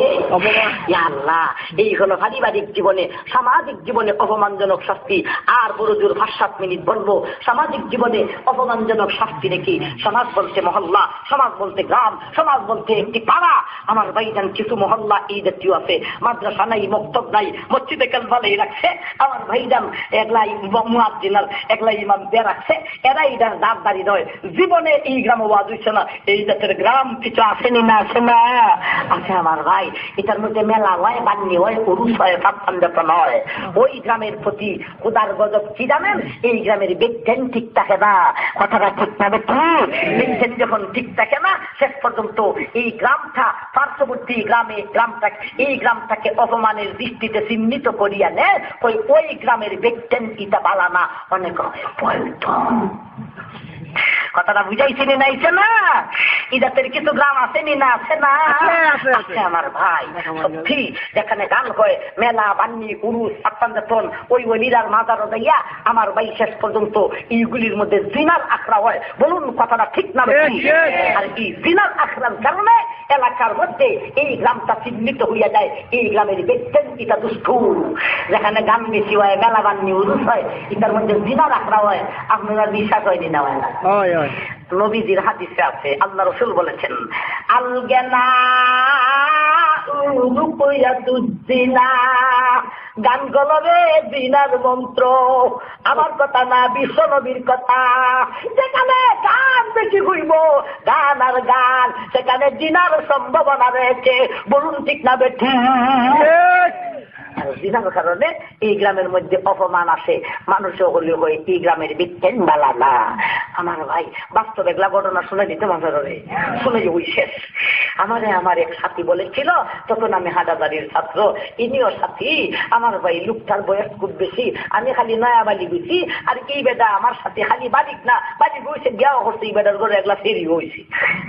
আল্লাহ, এই হলো পারিবারিক জীবনে সামাজিক জীবনে অপমানজনক শাস্তি। আর বড় জোর ৫-৭ মিনিট বলবো সামাজিক জীবনে অপমানজনক শাস্তি নাকি। সমাজ বলতে মহল্লা, সমাজ বলতে গ্রাম, সমাজ বলতে একটি পাড়া। আমার ভাইজান কিছু মহল্লা এই জাতীয় আছে, মাদ্রাসা নাই, মক্তব নাই, মসজিদে কালবালাই রাখছে। আমার ভাইজান একলাই মুয়াজ্জিনার একলাই ইমাম দিয়ে রাখছে, এরা এটার দাঁত দাঁড়ি নয়। জীবনে এই গ্রাম ওয়াজ হইছে না, এই জাতের গ্রাম কিছু আসেনি না, আসে না, আছে আমার ভাই। এটার মধ্যে মেলা হয়, বান্নি হয়, পুরুষ হয়, সাপ্তান্ডতা নয়। ওই গ্রামের প্রতি খোদার গজব কি জানে? এই গ্রামের বিজ্ঞান ঠিক থাকে না, কথাটা ঠিক না, বিজ্ঞান যখন ঠিক থাকে না শেষ পর্যন্ত এই গ্রামটা পার্শ্ববর্তী গ্রামে এই গ্রামটাকে অপমানের দৃষ্টিতে চিহ্নিত করিয়া নেয়। ওই গ্রামের বিজ্ঞান ইটা বালা না, অনেক পল্টন। কথাটা বুঝাইছিনি না, ইচ্ছে না? ইদাতের কিছু গ্রাম আসেনি না, আছে না? আছে আমার ভাই, সত্যি। যেখানে গান হয়, মেলা বান্নি পুরুষ আত্মান, ওই ওলিরার মাজারও যাইয়া আমার ভাই শেষ পর্যন্ত এইগুলির মধ্যে জিনার আখড়া হয়। বলুন কথাটা ঠিক না? আর এই জিনার আখড়ার কারণে এলাকার মধ্যে এই গ্রামটা চিহ্নিত হইয়া যায়, এই গ্রামের ব্যক্তি ইটা দুষ্টু। যেখানে গান বেশি হয়, মেলা বান্নি উরুষ হয়, ইটার মধ্যে জিনার আখড়া হয়। আপনারা বিশ্বাস হয়নি না? হয় না? হয়। নবীজির হাদিসে আছে, আল্লাহ রাসূল বলেছেন, আলগেনা গান গলবে জিনার মন্ত্র। আমার কথা না, বিশ্ব নবীর কথা। যেখানে গান বেশি হইব, গান আর গান, সেখানে জিনার সম্ভাবনা রয়েছে। বলুন ঠিক না বেঠি? জিনার কারণে এই গ্রামের মধ্যে অপমান আসে, মানুষও হলে হয়। এই গ্রামের বিজ্ঞান বালা না আমার ভাই। বাস্তব একলা ঘটনা শুনে দিতে মাঝারে শুনে ওই শেষ। আমার এক সাথী বলেছিল, তখন আমি হাঁটাদারির ছাত্র, ইনিও সাথী। আমার ভাই লোকটার বয়স খুব বেশি, আমি খালি নয়া বালি গেছি। আর এই বেটা আমার সাথে খালি বালিক না, বালি বইছে গিয়া করছে, এই বেটার ঘরে একলা ফেরি হয়েছি।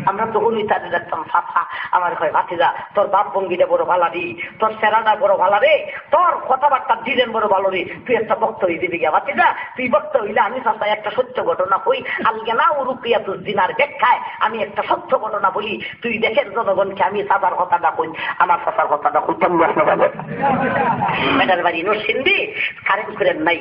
আমরা তখনই তাদের রাখতাম ফাঁফা। আমার ভাই, ভাতিজা তোর বাপ ভঙ্গিটা বড় ভালা রে, তোর সেরাটা বড় ভালা রে, তোর কথাবার্তা দিলেন বড় ভালো রে, তুই একটা বক্ত হয়ে দিবি গিয়া। ভাতিজা তুই বক্ত হইলে আমি সাথে একটা সত্য ঘটনা হই, আলগে না ও রুকিয়া তোর দিনার ব্যাখ্যায় আমি একটা সত্য ঘটনা বলি। তুই দেখেন জনগণকে আমি সাদার কথাটা কই, আমার সাদার কথাটা খুঁজতাম। মেটার বাড়ি নরসিংদী, কারেন্ট করেন নাই।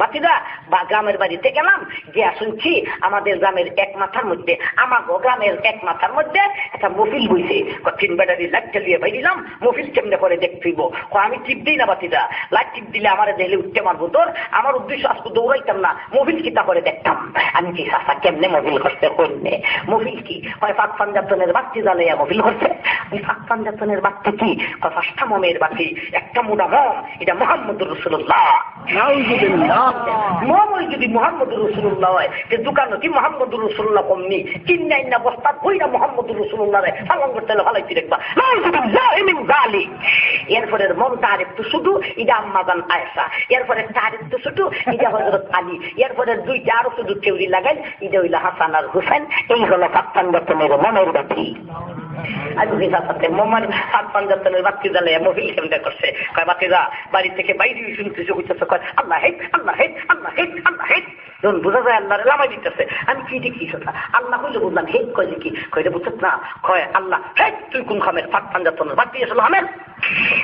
ভাতিজা বা গ্রামের বাড়িতে গেলাম, গিয়া শুনছি আমাদের গ্রামের এক মাথার মধ্যে, আমার গ্রামের এক মাথার মধ্যে একটা মফিল বইছে। কঠিন ব্যাটারি লাইট চালিয়ে বাই দিলাম, মফিল কেমনে করে দেখতেইব। আমি টিপ দিই না বাতিদা, লাইট টিপ দিলে আমার দেহলে উঠতে মারবো তোর। আমার উদ্দেশ্য আজকে দৌড়াইতাম না, মফিল কিতা করে দেখতাম। আমি কি সাসা কেমনে মফিল করতে কইনে? মফিল কি হয়? পাক পাঞ্জাতনের বাতি জ্বালাইয়া মফিল করতে। পাক পাঞ্জাতনের বাতি কি? পাঁচটা মোমের বাতি, একটা মোটা মোম। এটা মুহাম্মদুর রাসূলুল্লাহ। মোম ওই যদি মুহাম্মদুর রাসূলুল্লাহ হয়, যে দোকানও কি মুহাম্মদুর রাসূলুল্লাহ কমনি কিনে না বস্তা বইরা মুহাম্মদুর রাসূলুল্লাহ রে সালাম করতে হলে ভালোই দেখবা। এরপরে মম তারিফটা শুধু এটা আম্মাজান আয়েশা, এরপরে তারিফটা শুধু এটা হযরত আলী, এরপরে দুইটা আরো শুধু থিওরি লাগাই এটা হইল হাসান আর হুসেন। এই হলো ফাতপাঞ্জাতনের মনের বাতি। আমি হিসাব করতে মোহাম্মদ ফাতপাঞ্জাতনের বাতি জ্বালিয়ে মহিল কেমনে করছে, কয় বাতি যা বাড়ি থেকে বাইরে শুনতেছে কইতেছে কয় আল্লাহ হেদ আল্লাহ হেদ আল্লাহ হেদ আল্লাহ হেদ। যখন বোঝা যায় আল্লাহরে লামাই দিতেছে, আমি কি দেখি কথা আল্লাহ হইলে বুঝলাম, হেদ কয় যে কি কয়টা বুঝত না, কয় আল্লাহ হেদ তুই কোন খামের ফাতপাঞ্জাতনের বাতি আসলো আমের।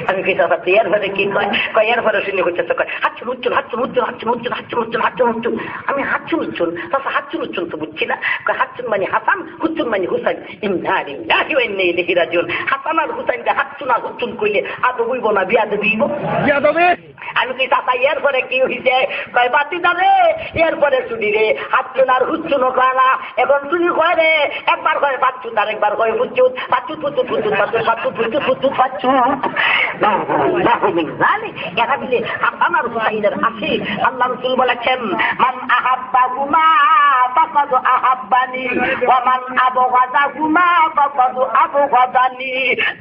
আমি হিসাব করতে এরপরে কি কয়, কয় এরপরে শুনে কইতেছে কয় হাচ্ছুন উচ্চুন হাচ্ছুন উচ্চুন হাচ্ছুন উচ্চুন হাচ্ছুন উচ্চুন হাচ্ছুন উচ্চুন। আমি হাচ্ছুন উচ্চুন তাছাড়া হাচ্ছুন উচ্চুন তো বুঝছি না, কয় হাচ্ছুন মানে হাসান হুচ্ছুন মানে হুসাইন। ইমধারি হাসান আর হুসাইন হাচ্ছুন আর হুচ্ছুন কইলে আদৌ হইব না বিয়াদবি হইব? আমি কি চাচা এরপরে কি হইছে, কয় বাতি যাবে এরপরে চুরি রে হাচ্ছুন আর হুচ্ছুনও কয় না, এখন চুরি কয় রে একবার কয় বাচ্চুত আর একবার কয় হুচ্ছুত বাচ্চুত হুচ্ছুত হুচ্ছুত বাচ্চুত হুচ্ছুত হুচ্ছুত বাচ্চুত। এরা মিলে হাসান আর হুসাইনের আছে আল্লাহ রসুল বলেছেন মান আহাব্বাহুমা ফাকাদ আহাব্বানি ওয়া মান আবগাদাহুমা ফাকাদ আবগাদানি।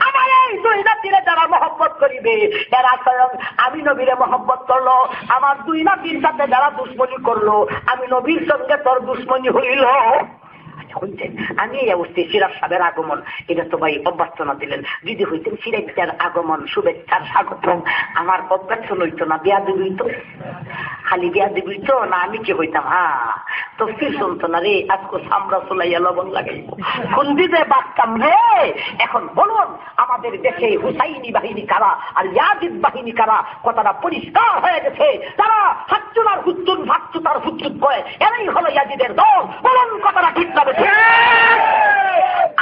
আমার এই দুই নাতিরে যারা মহব্বত করিবে এরা স্বয়ং আমি নবীরে মহব্বত করলো, আমার দুই নাতির সাথে যারা দুশ্মনী করলো আমি নবীর সঙ্গে তোর দুশ্মনী হইল। আমি এই অবস্থায় সিরাজ সাহেবের আগমন এটা তো ভাই অভ্যর্থনা দিলেন, যদি হইতেন সিরাজের আগমন শুভেচ্ছার স্বাগতম আমার অভ্যর্থনা হইতো না বেয়াদবি হইতো? খালি বেয়াদবি হইতো না আমি কি হইতাম? হ্যাঁ তো কি শুনতো না রে আজকে সামরা চলাইয়া লবণ লাগাইব কোন দিকে বাঁচতাম রে? এখন বলুন আমাদের দেশে হুসাইনি বাহিনী কারা আর ইয়াজিদ বাহিনী কারা? কথাটা পরিষ্কার হয়ে গেছে, তারা হাচ্চুন আর হুচ্চুন ভাচ্চুন আর হুচ্চুন কয় এরাই হলো ইয়াজিদের দল। বলুন কথাটা ঠিক না?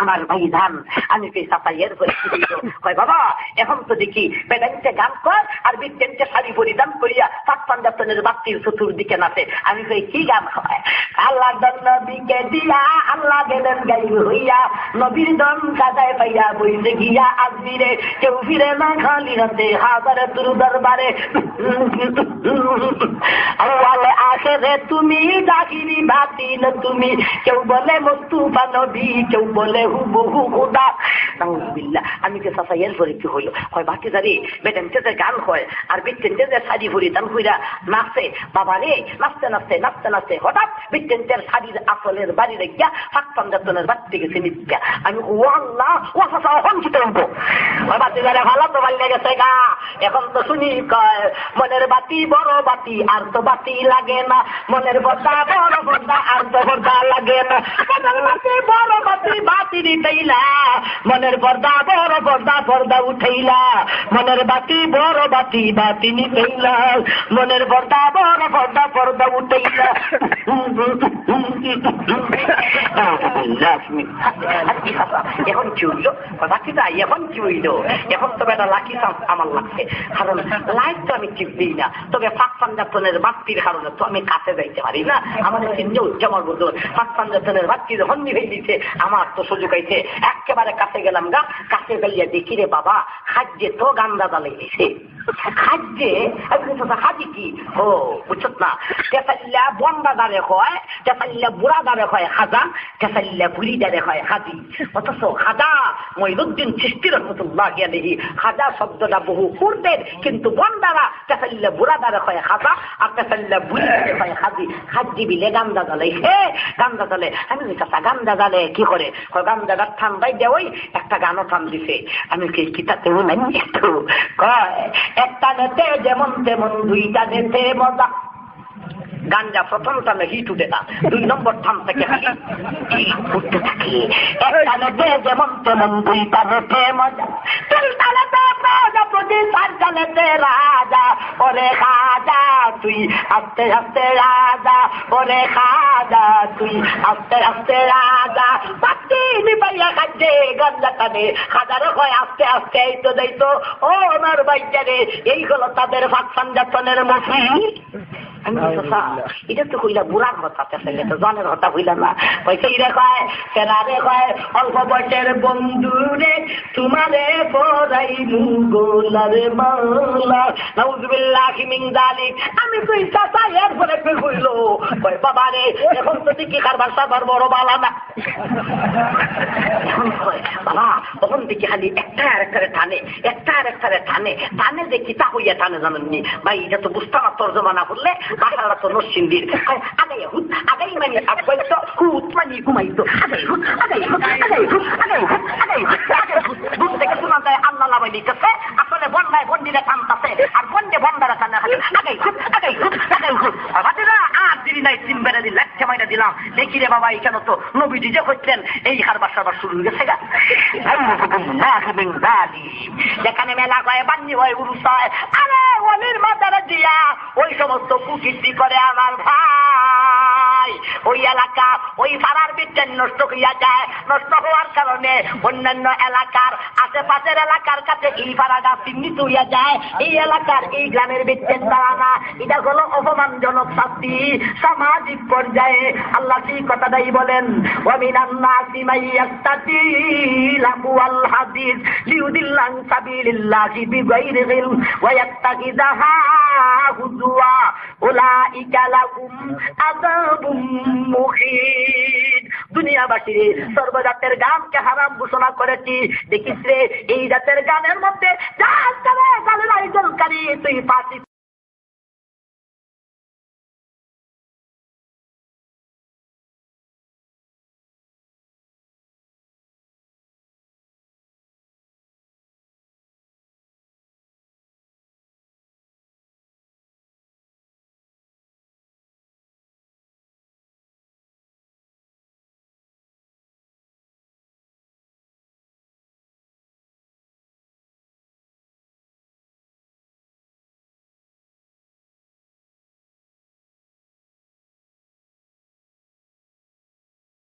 আমার ভাই ধান আমি বাবা এখন তো দেখি বেদানিতে গান কর আর বিজ্ঞানকে শাড়ি পরিধান করিয়া পাঁচপাঞ্জাতনের বাক্তির চতুর্দিকে নাচে। আমি কই কি গান হয়? আল্লাহ নবীকে দিয়া আল্লাহ গেলেন গাইব হইয়া, নবীর দন কাজায় পাইয়া বইতে গিয়া আজমিরে, কেউ ফিরে না খালি হাতে হাজারে তুরু দরবারে। আসে রে তুমি ডাকিনি বাতি না তুমি, কেউ বলে মুস্তাফা নবী কেউ বলে হুবহু খোদা। নাউজুবিল্লাহ। আমি কে সাফা এর পরে কি হইল? হয় বাকি জারি বেদান্তে যে গান হয় আর বিজ্ঞানতে যে শাড়ি পরিধান কইরা নাচে বাবা রে, নাচতে নাচতে নাচতে নাচতে হঠাৎ বিজ্ঞানতের শাড়ির আসলের বাড়ি রেখা ফাতপাঞ্জাতনের বাড়িতে গেছে নিত্যা। আমি ও আল্লাহ ও সাফা হঞ্চিত হব ওই বাতি জারে ভালো তো বাড়ি গেছে গা। এখন তো শুনি কয় মনের বাতি বড় বাতি আর তো বাতি লাগে না, মনের বড়া বড় বড়া আর তো বড়া লাগে না, বড় বাতি বাতি দিতেইলা মনের পর্দা বড় পর্দা পর্দা উঠাইলা, মনের বাতি বড় বাতি বাতি নিতেইলা মনের পর্দা বড় পর্দা পর্দা উঠাইলা। এখন কি হইল বাকিটা? এখন কি হইল? এখন তবে একটা লাকি চান্স আমার লাগছে, কারণ লাইট তো আমি টিপ দিই না, তবে ফাতপাঞ্জাতনের বাতির কারণে তো আমি কাছে যাইতে পারি না। আমাদের চিন্তা উজ্জামার বন্ধু ফাতপাঞ্জাতনের বাতির হন্নি হয়ে দিচ্ছে, আমার তো সুযোগ আছে একেবারে কাছে গেলাম গা। কাছে গেলিয়া দেখি রে বাবা খাদ্যে তো গান্দা দালাই দিছে, খাদ্যে হাজি কি ও বুঝত না, তেসাল্লা বন্দা দারে হয় তেসাল্লা বুড়া দারে হয় হাজা, তেসাল্লা বুড়ি দারে হয় হাজি। অথচ হাজা মঈনুদ্দিন চিশতি রহমতুল্লাহ আলাইহি হাজা শব্দটা বহু পূর্বের, কিন্তু বন্দারা তেসাল্লা বুড়া দারে হয় হাজা আর তেসাল্লা বুড়ি দারে হয় হাজি। হাজি বিলে গান্দা দালাইছে, গান্দা দালে আমি কাঁচা গান্দা গালে কি করে গান্দা গাছ ঠান্ডায় দেওয়া একটা গানও থাম দিছে। আমি কি কিতাতেও নাই একটু কয় একটা নেতে যেমন তেমন দুইটা নেতে মজা। গাঞ্জা প্রথম টানে হিট উঠে না, দুই নম্বর থাম থেকে উঠতে থাকি। একটা নেতে যেমন তেমন দুইটা নেতে মজা, তিনটা নেতে প্রজাপতি চারটা নেতে রাজা, ওরে রাজা তুই আস্তে আস্তে রাজা, ওরে রাজা তুই আস্তে আস্তে রাজা। বাতি নিবাইয়া খাচ্ছে গাঞ্জা টানে হাজারো হয় আস্তে আস্তে এইতো যাইতো। ও আমার বাইচারে এই হলো তাদের ফাতপাঞ্জাতনের মফি। أنا سا إذا تقول إلى بوران غطاء تسلي تزان غطاء ولا ما بس إذا قاي كناري قاي ألفا بشر بندورة تمارة فراي نقولا رملا نعوذ بالله من ذلك أمي كوي ساسا يرفع بقولو بس بابا لي يكون تديك خربان سبار برو بالانا بابا بكون تديك هني اكتر تاني تاني ذي كتابه يتاني زمني ما يجتو بستان ترجمة نقول bahara to noshindi ada yahud ada imani abaito kutmani kumaito ada yahud bunte kesuna tay Allah la wali kafe asole bondai bondile tamtase ar bonde bondara kana hal ada yahud abadira adiri nai timbara di lakcha maina dilam lekire baba ikano to nobi dije kotten ei harba sabar shuru gese ga ayu fudun nahi min bali yakane mela ko e banni hoy urusa ale walir madara dia oi somosto কুকীর্তি করে আমার ভাই ওই এলাকা ওই পাড়ার বিদ্যা নষ্ট হইয়া যায়। নষ্ট হওয়ার কারণে অন্যান্য এলাকার আশেপাশের এলাকার কাছে এই পাড়াটা চিহ্নিত হইয়া যায়। এই এলাকার এই গ্রামের বিদ্যের পাড়ানা এটা হলো অপমানজনক শাস্তি সামাজিক পর্যায়ে। আল্লাহ সেই কথাটাই বলেন উলাইকা লাহুম আযাবুম মুহীন। দুনিয়াবাসী সর্বজাতের গানকে হারাম ঘোষণা করেছি, দেখিস রে এই জাতের গানের মধ্যে যারা গান গাইজনকারী তুই পাতি